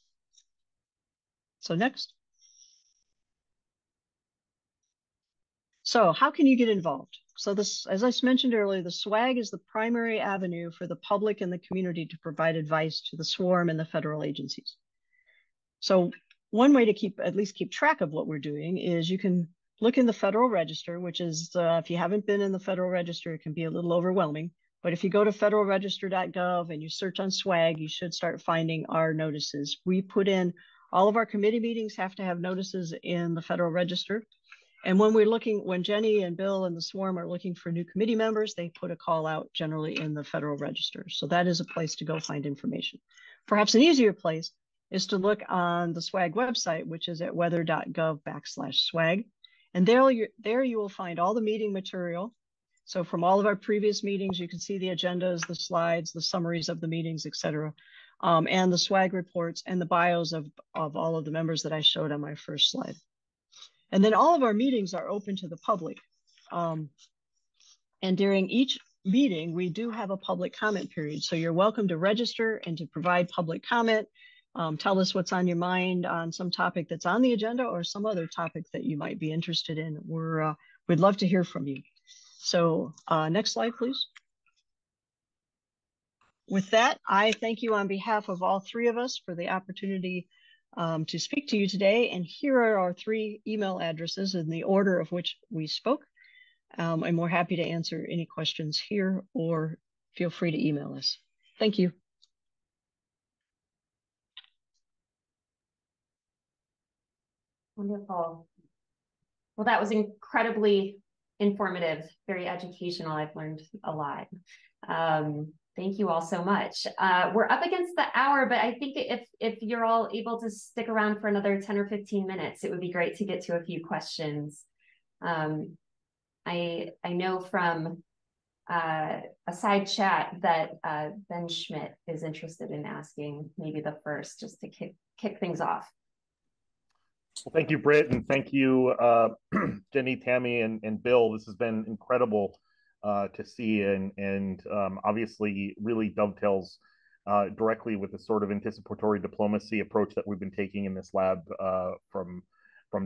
So next. So how can you get involved? So this, as I mentioned earlier, the SWAG is the primary avenue for the public and the community to provide advice to the SWARM and the federal agencies. So one way to at least keep track of what we're doing is you can look in the Federal Register, which is, if you haven't been in the Federal Register, it can be a little overwhelming. But if you go to federalregister.gov and you search on SWAG, you should start finding our notices. We put in, all of our committee meetings have to have notices in the Federal Register. And when Jenny and Bill and the SWARM are looking for new committee members, they put a call out generally in the Federal Register. So that is a place to go find information. Perhaps an easier place is to look on the SWAG website, which is at weather.gov/SWAG. And there you will find all the meeting material. So from all of our previous meetings, you can see the agendas, the slides, the summaries of the meetings, et cetera, and the SWAG reports and the bios of all of the members that I showed on my first slide. And then all of our meetings are open to the public. And during each meeting, we do have a public comment period. So you're welcome to register and to provide public comment. Tell us what's on your mind on some topic that's on the agenda or some other topic that you might be interested in. We'd love to hear from you. So next slide, please. With that, I thank you on behalf of all three of us for the opportunity to speak to you today, and here are our three email addresses in the order of which we spoke, and we're happy to answer any questions here or feel free to email us. Thank you. Wonderful. Well, that was incredibly informative, very educational. I've learned a lot. Thank you all so much. We're up against the hour, but I think if you're all able to stick around for another 10 or 15 minutes, it would be great to get to a few questions. I know from a side chat that Ben Schmidt is interested in asking maybe the first, just to kick things off. Well, thank you, Britt, and thank you, Jenny, Tammy, and Bill. This has been incredible to see, and obviously really dovetails directly with the sort of anticipatory diplomacy approach that we've been taking in this lab from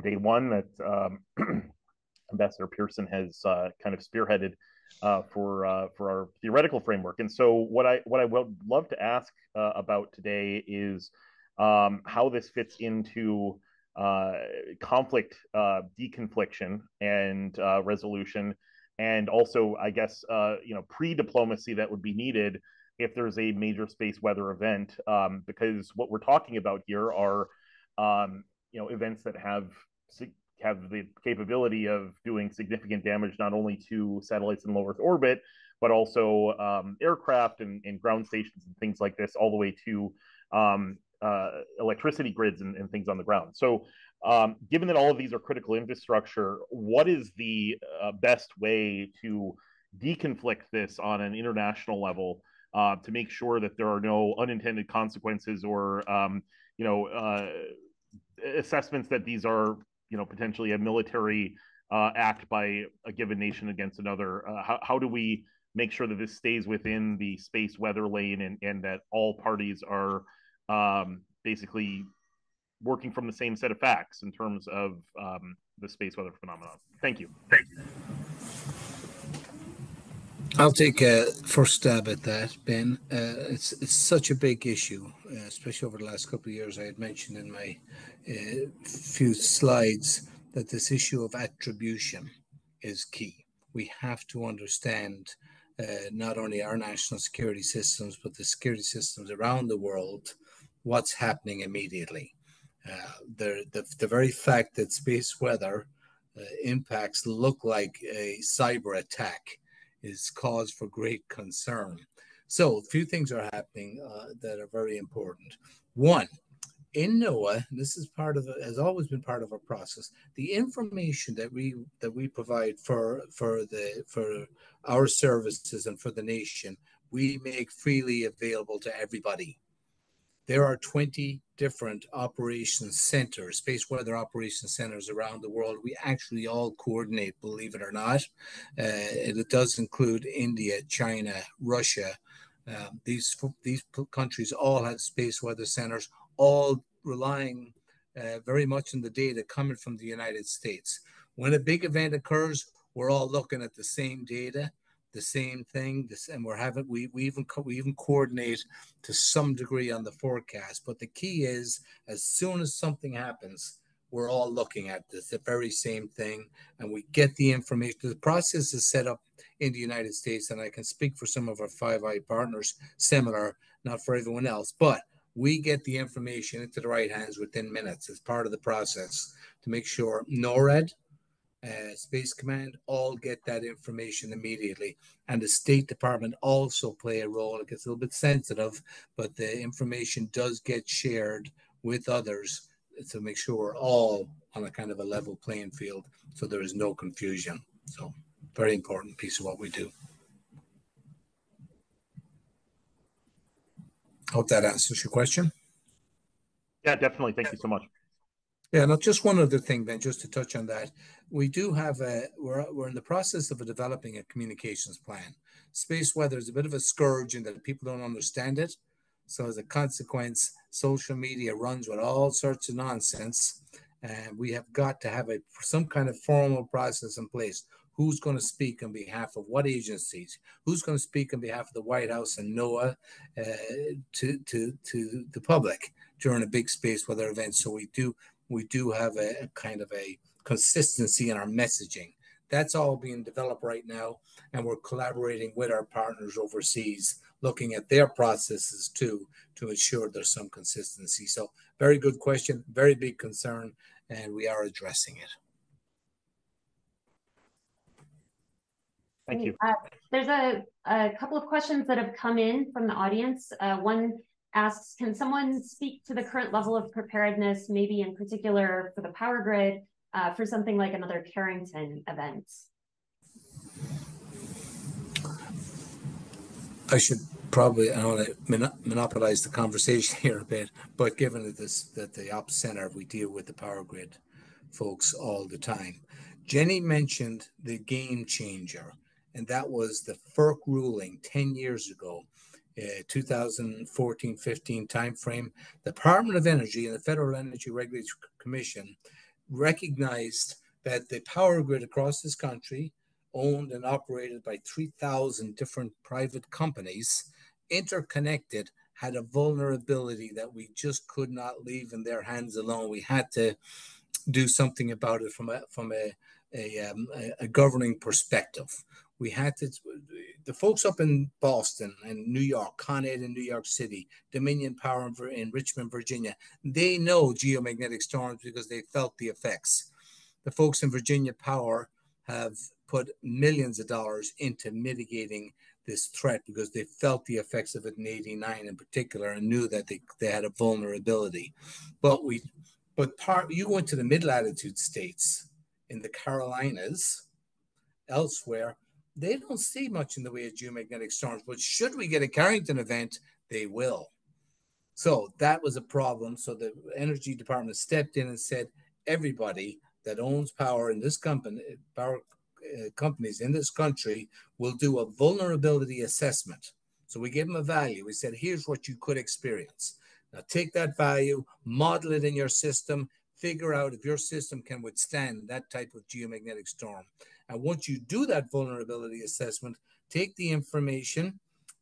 day one, that Ambassador Pearson has kind of spearheaded for our theoretical framework. And so what I would love to ask about today is how this fits into conflict deconfliction and resolution, and also, I guess, you know, pre-diplomacy that would be needed if there's a major space weather event, because what we're talking about here are, you know, events that have the capability of doing significant damage not only to satellites in low Earth orbit, but also aircraft and ground stations and things like this, all the way to electricity grids and things on the ground. So given that all of these are critical infrastructure, what is the best way to deconflict this on an international level to make sure that there are no unintended consequences or, you know, assessments that these are, you know, potentially a military act by a given nation against another? How do we make sure that this stays within the space weather lane and that all parties are basically working from the same set of facts in terms of the space weather phenomenon? Thank you. Thank you. I'll take a first stab at that, Ben. It's such a big issue, especially over the last couple of years. I had mentioned in my few slides that this issue of attribution is key. We have to understand not only our national security systems, but the security systems around the world, what's happening immediately. The very fact that space weather impacts look like a cyber attack is cause for great concern. So a few things are happening that are very important. One, in NOAA, this is part of, has always been part of our process, the information that we provide for our services and for the nation, we make freely available to everybody. There are 20 different operations centers, space weather operations centers around the world. We actually all coordinate, believe it or not. And it does include India, China, Russia. These countries all have space weather centers, all relying very much on the data coming from the United States. When a big event occurs, we're all looking at the same data, the same thing, and we even coordinate to some degree on the forecast. But the key is, as soon as something happens, we're all looking at this, the very same thing, and we get the information. The process is set up in the United States, and I can speak for some of our Five Eyes partners, similar, not for everyone else, but we get the information into the right hands within minutes as part of the process to make sure NORAD, Space Command, all get that information immediately. And the State Department also play a role. It gets a little bit sensitive, but the information does get shared with others to make sure we're all on a kind of a level playing field, so there is no confusion. So very important piece of what we do. Hope that answers your question. Yeah, definitely. Thank you so much. Yeah, now just one other thing, Ben, just to touch on that. We do have we're in the process of developing a communications plan. Space weather is a bit of a scourge in that people don't understand it. So as a consequence, social media runs with all sorts of nonsense. And we have got to have some kind of formal process in place. Who's going to speak on behalf of what agencies? Who's going to speak on behalf of the White House and NOAA to the public during a big space weather event? So we do have a kind of a consistency in our messaging. That's all being developed right now, and we're collaborating with our partners overseas, looking at their processes too, to ensure there's some consistency. So very good question, very big concern, and we are addressing it. Thank you. There's a couple of questions that have come in from the audience. One asks, can someone speak to the current level of preparedness, maybe in particular for the power grid, for something like another Carrington event? I should probably, I don't want to monopolize the conversation here a bit, but given that the Ops Center, we deal with the power grid folks all the time. Jenny mentioned the game changer, and that was the FERC ruling 10 years ago, 2014-15 timeframe. The Department of Energy and the Federal Energy Regulatory Commission recognized that the power grid across this country, owned and operated by 3,000 different private companies, interconnected, had a vulnerability that we just could not leave in their hands alone. We had to do something about it from a governing perspective. We had to, the folks up in Boston and New York, Con Ed in New York City, Dominion Power in Richmond, Virginia, they know geomagnetic storms because they felt the effects. The folks in Virginia Power have put millions of dollars into mitigating this threat because they felt the effects of it in '89 in particular and knew that they had a vulnerability. But we, you went to the mid-latitude states in the Carolinas, elsewhere, they don't see much in the way of geomagnetic storms, but should we get a Carrington event, they will. So that was a problem. So the Energy Department stepped in and said, everybody that owns power in this company, power companies in this country will do a vulnerability assessment. So we gave them a value. We said, here's what you could experience. Now take that value, model it in your system, figure out if your system can withstand that type of geomagnetic storm. And once you do that vulnerability assessment, take the information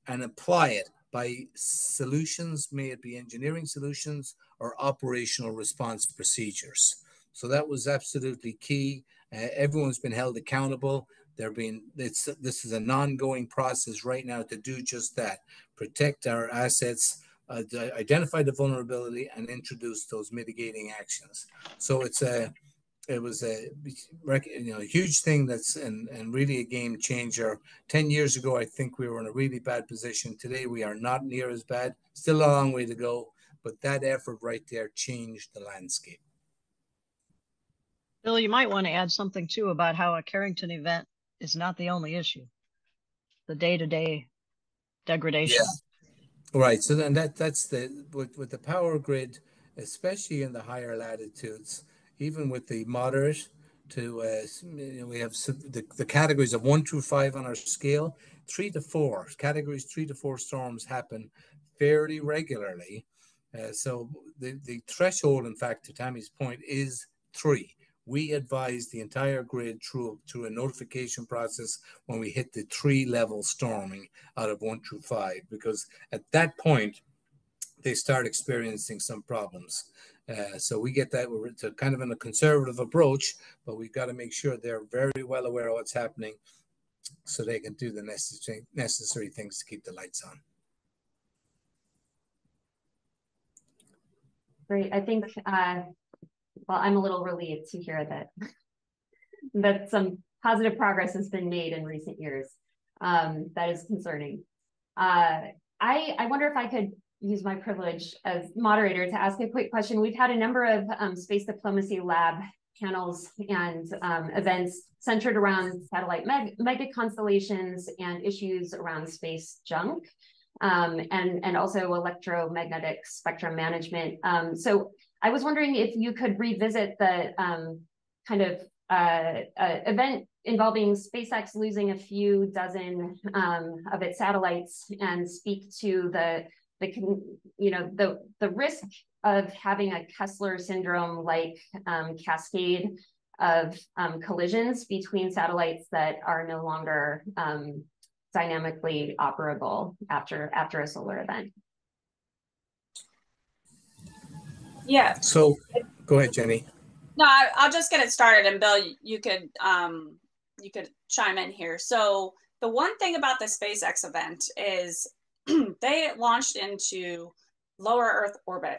and apply it by solutions, may it be engineering solutions or operational response procedures. So that was absolutely key. Everyone's been held accountable. This is an ongoing process right now to do just that, protect our assets, identify the vulnerability and introduce those mitigating actions. So it was a huge thing that's and really a game changer. 10 years ago, I think we were in a really bad position. Today, we are not near as bad. Still a long way to go, but that effort right there changed the landscape. Bill, you might want to add something too about how a Carrington event is not the only issue. The day-to-day degradation. Yeah. Right. So then that's with the power grid, especially in the higher latitudes. Even with the moderate to, we have the categories of 1 through 5 on our scale, 3 to 4, categories 3 to 4 storms happen fairly regularly. So the threshold, in fact, to Tammy's point, is 3. We advise the entire grid through a notification process when we hit the 3 level storming out of 1 through 5, because at that point, they start experiencing some problems. So we get that. We're kind of in a conservative approach, but we've got to make sure they're very well aware of what's happening so they can do the necessary things to keep the lights on. Great. I think, well, I'm a little relieved to hear that some positive progress has been made in recent years. That is concerning. I wonder if I could use my privilege as moderator to ask a quick question. We've had a number of Space Diplomacy Lab panels and events centered around satellite mega constellations and issues around space junk and also electromagnetic spectrum management. So I was wondering if you could revisit the event involving SpaceX losing a few dozen of its satellites and speak to the risk of having a Kessler syndrome-like cascade of collisions between satellites that are no longer dynamically operable after a solar event. Yeah. So, go ahead, Jenny. No, I'll just get it started, and Bill, you could you could chime in here. So the one thing about the SpaceX event is they launched into lower Earth orbit.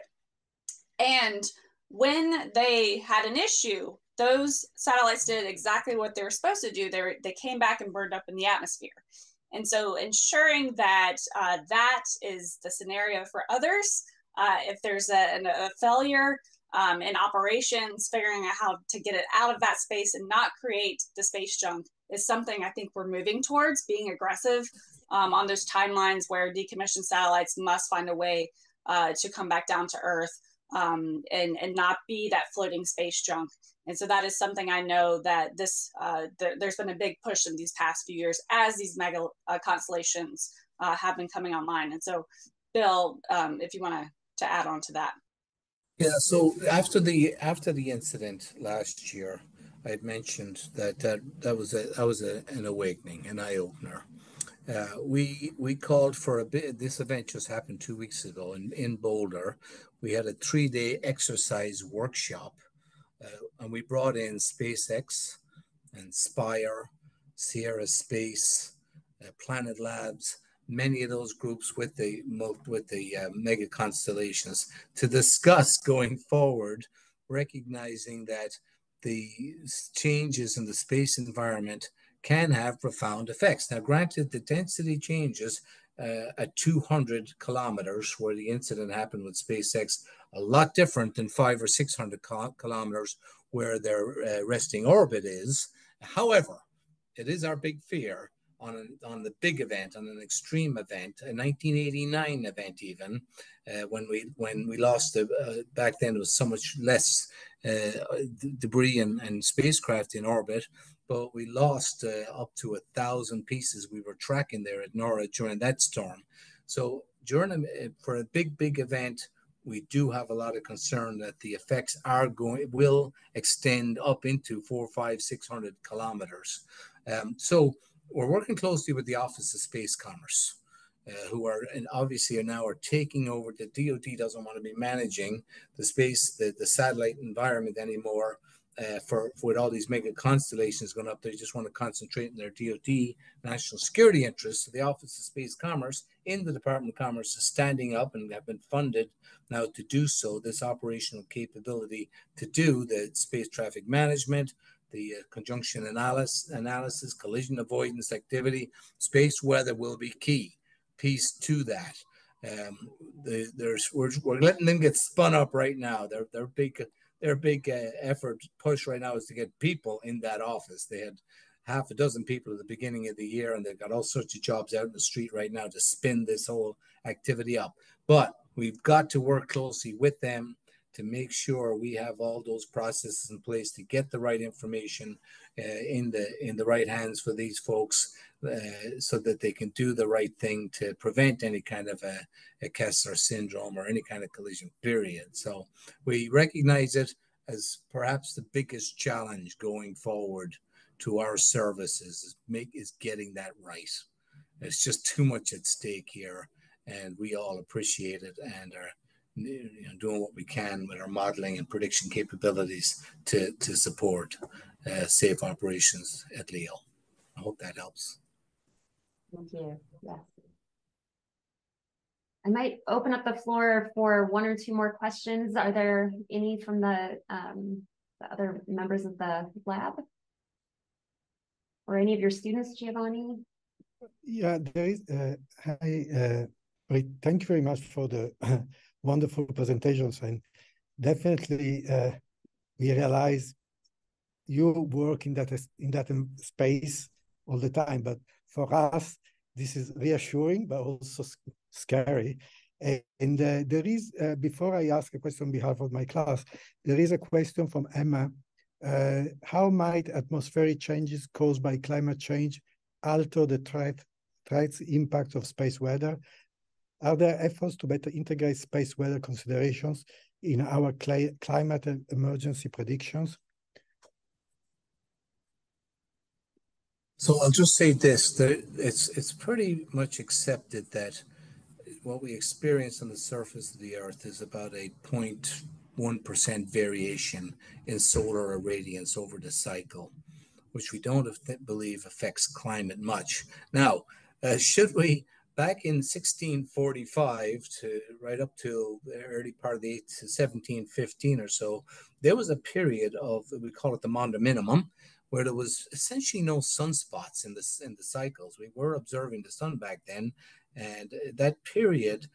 And when they had an issue, those satellites did exactly what they were supposed to do. They came back and burned up in the atmosphere. And so ensuring that that is the scenario for others, if there's a failure in operations, figuring out how to get it out of that space and not create the space junk is something I think we're moving towards, being aggressive on those timelines where decommissioned satellites must find a way to come back down to Earth and not be that floating space junk. And so that is something I know that this there's been a big push in these past few years as these mega constellations have been coming online. And so, Bill, if you want to add on to that. Yeah. So after the incident last year, I had mentioned that was an awakening, an eye opener. We called for a bit. This event just happened 2 weeks ago in Boulder. We had a 3-day exercise workshop. And we brought in SpaceX and Spire, Sierra Space, Planet Labs, many of those groups with the mega constellations to discuss going forward, recognizing that the changes in the space environment can have profound effects. Now, granted, the density changes at 200 kilometers, where the incident happened with SpaceX, a lot different than 500 or 600 kilometers where their resting orbit is. However, it is our big fear on the big event, on an extreme event, a 1989 event even, when we lost, back then it was so much less debris and spacecraft in orbit, but we lost up to 1,000 pieces we were tracking there at NOAA during that storm. So for a big event, we do have a lot of concern that the effects will extend up into 400, 500, 600 kilometers. So we're working closely with the Office of Space Commerce, who are obviously now are taking over. The DoD doesn't want to be managing the space, the satellite environment anymore. For with all these mega constellations going up, they just want to concentrate on their DoD national security interests. So the Office of Space Commerce in the Department of Commerce is standing up and have been funded now to do so. This operational capability to do the space traffic management, the conjunction analysis, collision avoidance activity, space weather will be key piece to that. We're letting them get spun up right now. They're big. Their big push right now is to get people in that office. They had half a dozen people at the beginning of the year, and they've got all sorts of jobs out in the street right now to spin this whole activity up. But we've got to work closely with them to make sure we have all those processes in place to get the right information in the right hands for these folks, so that they can do the right thing to prevent any kind of a Kessler syndrome or any kind of collision, period. So we recognize it as perhaps the biggest challenge going forward to our services is getting that right. It's just too much at stake here, and we all appreciate it and are doing what we can with our modeling and prediction capabilities to support safe operations at LEO. I hope that helps. Thank you. Yes. I might open up the floor for one or two more questions. Are there any from the other members of the lab or any of your students, Giovanni? Yeah, there is. Hi, thank you very much for the wonderful presentations, and definitely we realize you work in that space all the time, but for us this is reassuring but also scary. And there is, before I ask a question on behalf of my class, there is a question from Emma. How might atmospheric changes caused by climate change alter the threats impact of space weather? Are there efforts to better integrate space weather considerations in our climate and emergency predictions? So I'll just say this, that it's pretty much accepted that what we experience on the surface of the Earth is about a 0.1% variation in solar irradiance over the cycle. which we don't believe affects climate much. Now, should we, back in 1645 to right up to the early part of the 1715 or so, there was a period of, we call it the Maunder Minimum, where there was essentially no sunspots in the cycles. We were observing the sun back then, and that period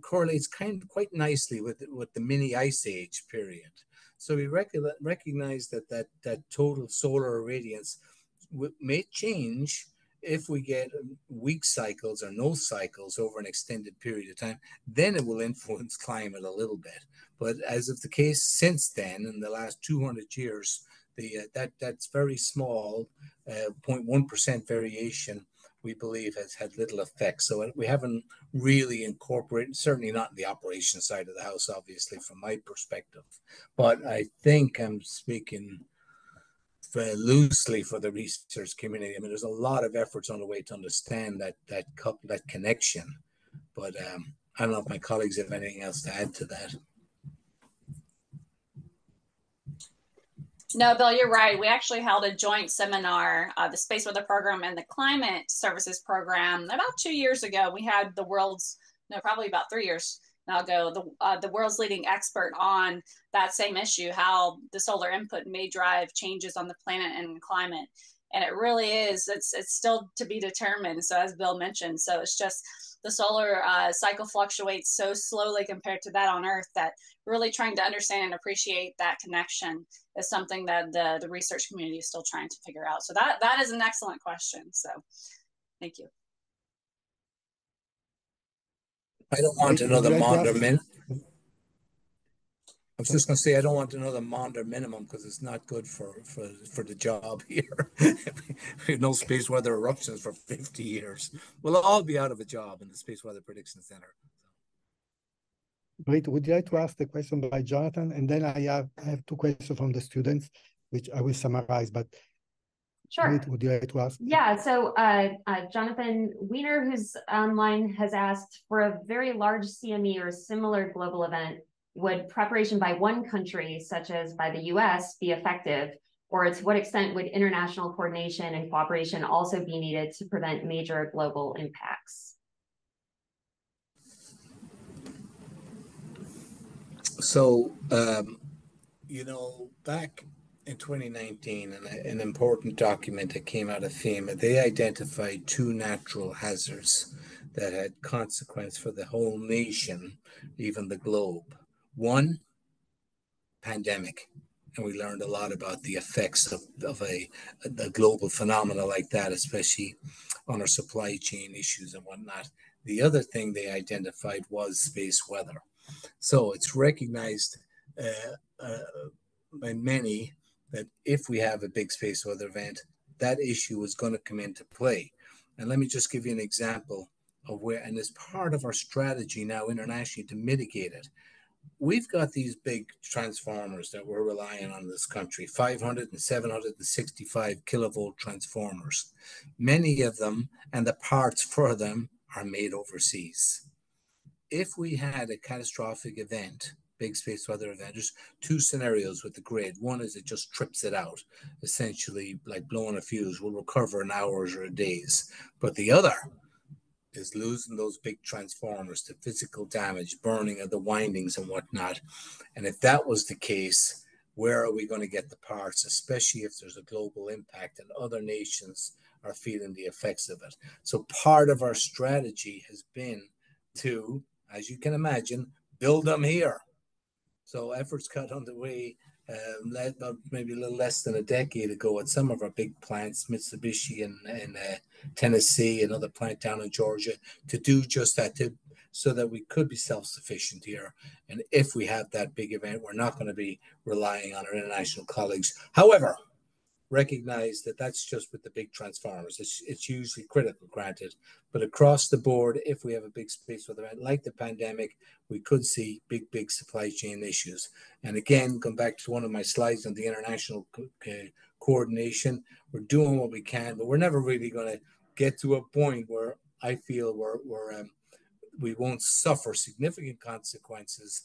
correlates kind of quite nicely with the mini ice age period. So we recognize that total solar irradiance may change if we get weak cycles or no cycles over an extended period of time. Then it will influence climate a little bit. But as is the case since then, in the last 200 years, that's very small, 0.1% variation, we believe has had little effect. So we haven't really incorporated, certainly not in the operation side of the house, obviously, from my perspective. But I think I'm speaking loosely for the research community. I mean, there's a lot of efforts on the way to understand that connection. But I don't know if my colleagues have anything else to add to that. No, Bill, you're right. We actually held a joint seminar, the Space Weather Program and the Climate Services Program, about 2 years ago. We had the world's, no, probably about 3 years now ago, the world's leading expert on that same issue, how the solar input may drive changes on the planet and climate. And it really is, it's still to be determined. So as Bill mentioned, so it's just the solar cycle fluctuates so slowly compared to that on Earth that really trying to understand and appreciate that connection is something that the research community is still trying to figure out. So that is an excellent question. So thank you. I don't want another Maunder minimum. I was just going to say, I don't want another Maunder minimum because it's not good for the job here. No space weather eruptions for 50 years. We'll all be out of a job in the Space Weather Prediction Center. Britt, would you like to ask the question by Jonathan? And then I have two questions from the students, which I will summarize, but sure. Britt, would you like to ask? Yeah, so Jonathan Wiener, who's online, has asked, for a very large CME or similar global event, would preparation by one country, such as by the US, be effective? Or to what extent would international coordination and cooperation also be needed to prevent major global impacts? So, you know, back in 2019, an important document that came out of FEMA, they identified two natural hazards that had consequence for the whole nation, even the globe. One, pandemic, and we learned a lot about the effects of a global phenomena like that, especially on our supply chain issues and whatnot. The other thing they identified was space weather. So it's recognized by many that if we have a big space weather event, that issue is going to come into play. And let me just give you an example of where, and it's part of our strategy now internationally to mitigate it. We've got these big transformers that we're relying on in this country, 500 and 765 kilovolt transformers. Many of them, and the parts for them, are made overseas. If we had a catastrophic event, big space weather event, there's two scenarios with the grid. One is it just trips it out, essentially like blowing a fuse. We'll recover in hours or days. But the other is losing those big transformers to physical damage, burning of the windings and whatnot. And if that was the case, where are we going to get the parts, especially if there's a global impact and other nations are feeling the effects of it? So part of our strategy has been to, as you can imagine, build them here. So efforts got underway maybe a little less than a decade ago at some of our big plants, Mitsubishi in Tennessee, another plant down in Georgia, to do just that, so that we could be self-sufficient here. And if we have that big event, we're not going to be relying on our international colleagues. However, recognize that that's just with the big transformers. It's usually critical, granted, but across the board, if we have a big space weather event like the pandemic, we could see big supply chain issues. And again, come back to one of my slides on the international coordination. We're doing what we can, but we're never really going to get to a point where I feel we won't suffer significant consequences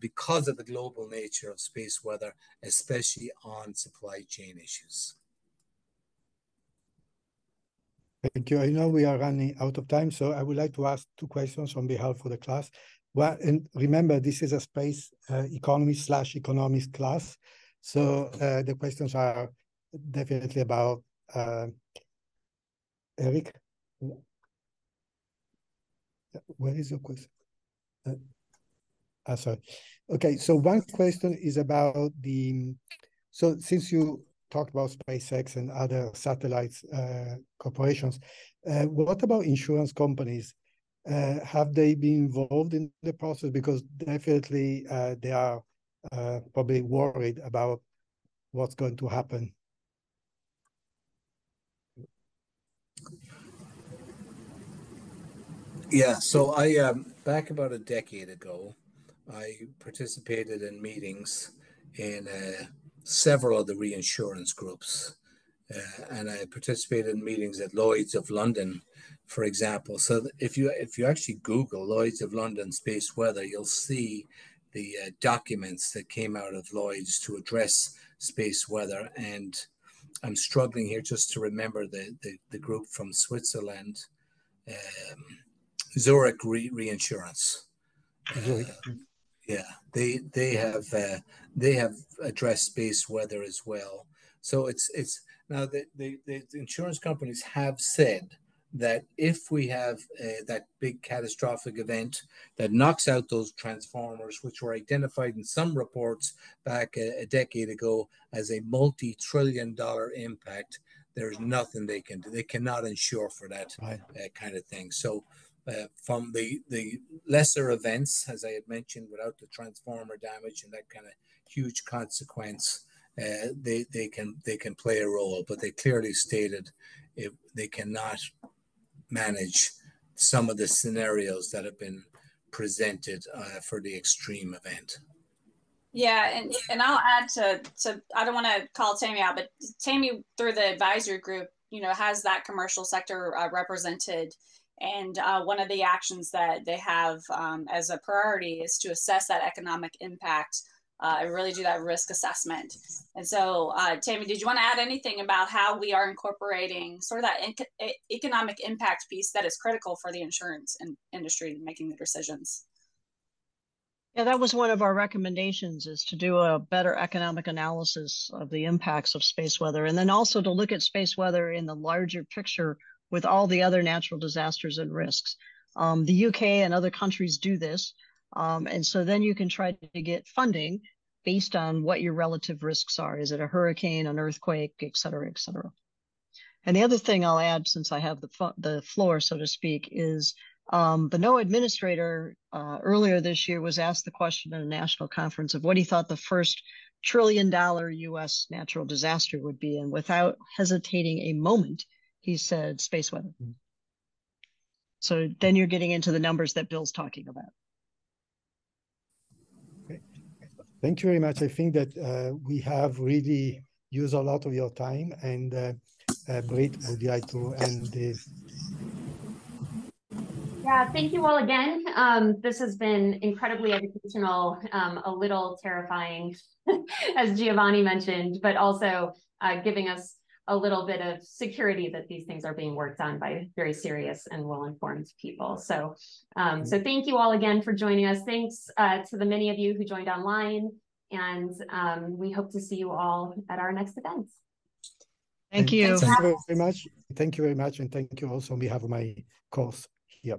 because of the global nature of space weather, especially on supply chain issues. Thank you. I know we are running out of time, so I would like to ask two questions on behalf of the class. Well, and remember, this is a space economy / economics class, so the questions are definitely about Eric. Where is your question? Sorry. Okay, so one question is about the, so since you talked about SpaceX and other satellites corporations, what about insurance companies? Have they been involved in the process? Because definitely they are probably worried about what's going to happen. Yeah, so I back about a decade ago, I participated in meetings in several of the reinsurance groups, and I participated in meetings at Lloyd's of London, for example. So if you actually Google Lloyd's of London space weather, you'll see the documents that came out of Lloyd's to address space weather. And I'm struggling here just to remember the group from Switzerland, Zurich Reinsurance. Yeah, they have addressed space weather as well. So it's now the insurance companies have said that if we have that big catastrophic event that knocks out those transformers, which were identified in some reports back a decade ago as a multi-trillion-dollar impact, there's nothing they can do. They cannot insure for that kind of thing. So. From the lesser events, as I had mentioned, without the transformer damage and that kind of huge consequence, they can play a role, but they clearly stated if they cannot manage some of the scenarios that have been presented for the extreme event. Yeah, and I'll add to I don't want to call Tammy out, but Tammy through the advisory group, you know, has that commercial sector represented. And one of the actions that they have as a priority is to assess that economic impact and really do that risk assessment. And so, Tammy, did you want to add anything about how we are incorporating sort of that economic impact piece that is critical for the insurance industry in making the decisions? Yeah, that was one of our recommendations, is to do a better economic analysis of the impacts of space weather, and then also to look at space weather in the larger picture with all the other natural disasters and risks. The UK and other countries do this. And so then you can try to get funding based on what your relative risks are. Is it a hurricane, an earthquake, et cetera, et cetera. And the other thing I'll add, since I have the floor, so to speak, is the NOAA administrator earlier this year was asked the question at a national conference of what he thought the first $1 trillion US natural disaster would be. And without hesitating a moment, he said space weather. So then you're getting into the numbers that Bill's talking about. Okay. Thank you very much. I think that we have really used a lot of your time, and Britt, would you like to end this? Yeah, thank you all again. This has been incredibly educational, a little terrifying, as Giovanni mentioned, but also giving us a little bit of security that these things are being worked on by very serious and well-informed people. So, so thank you all again for joining us. Thanks to the many of you who joined online, and we hope to see you all at our next event. Thank you. Thank you very much. Thank you very much, and thank you also on behalf of my course here.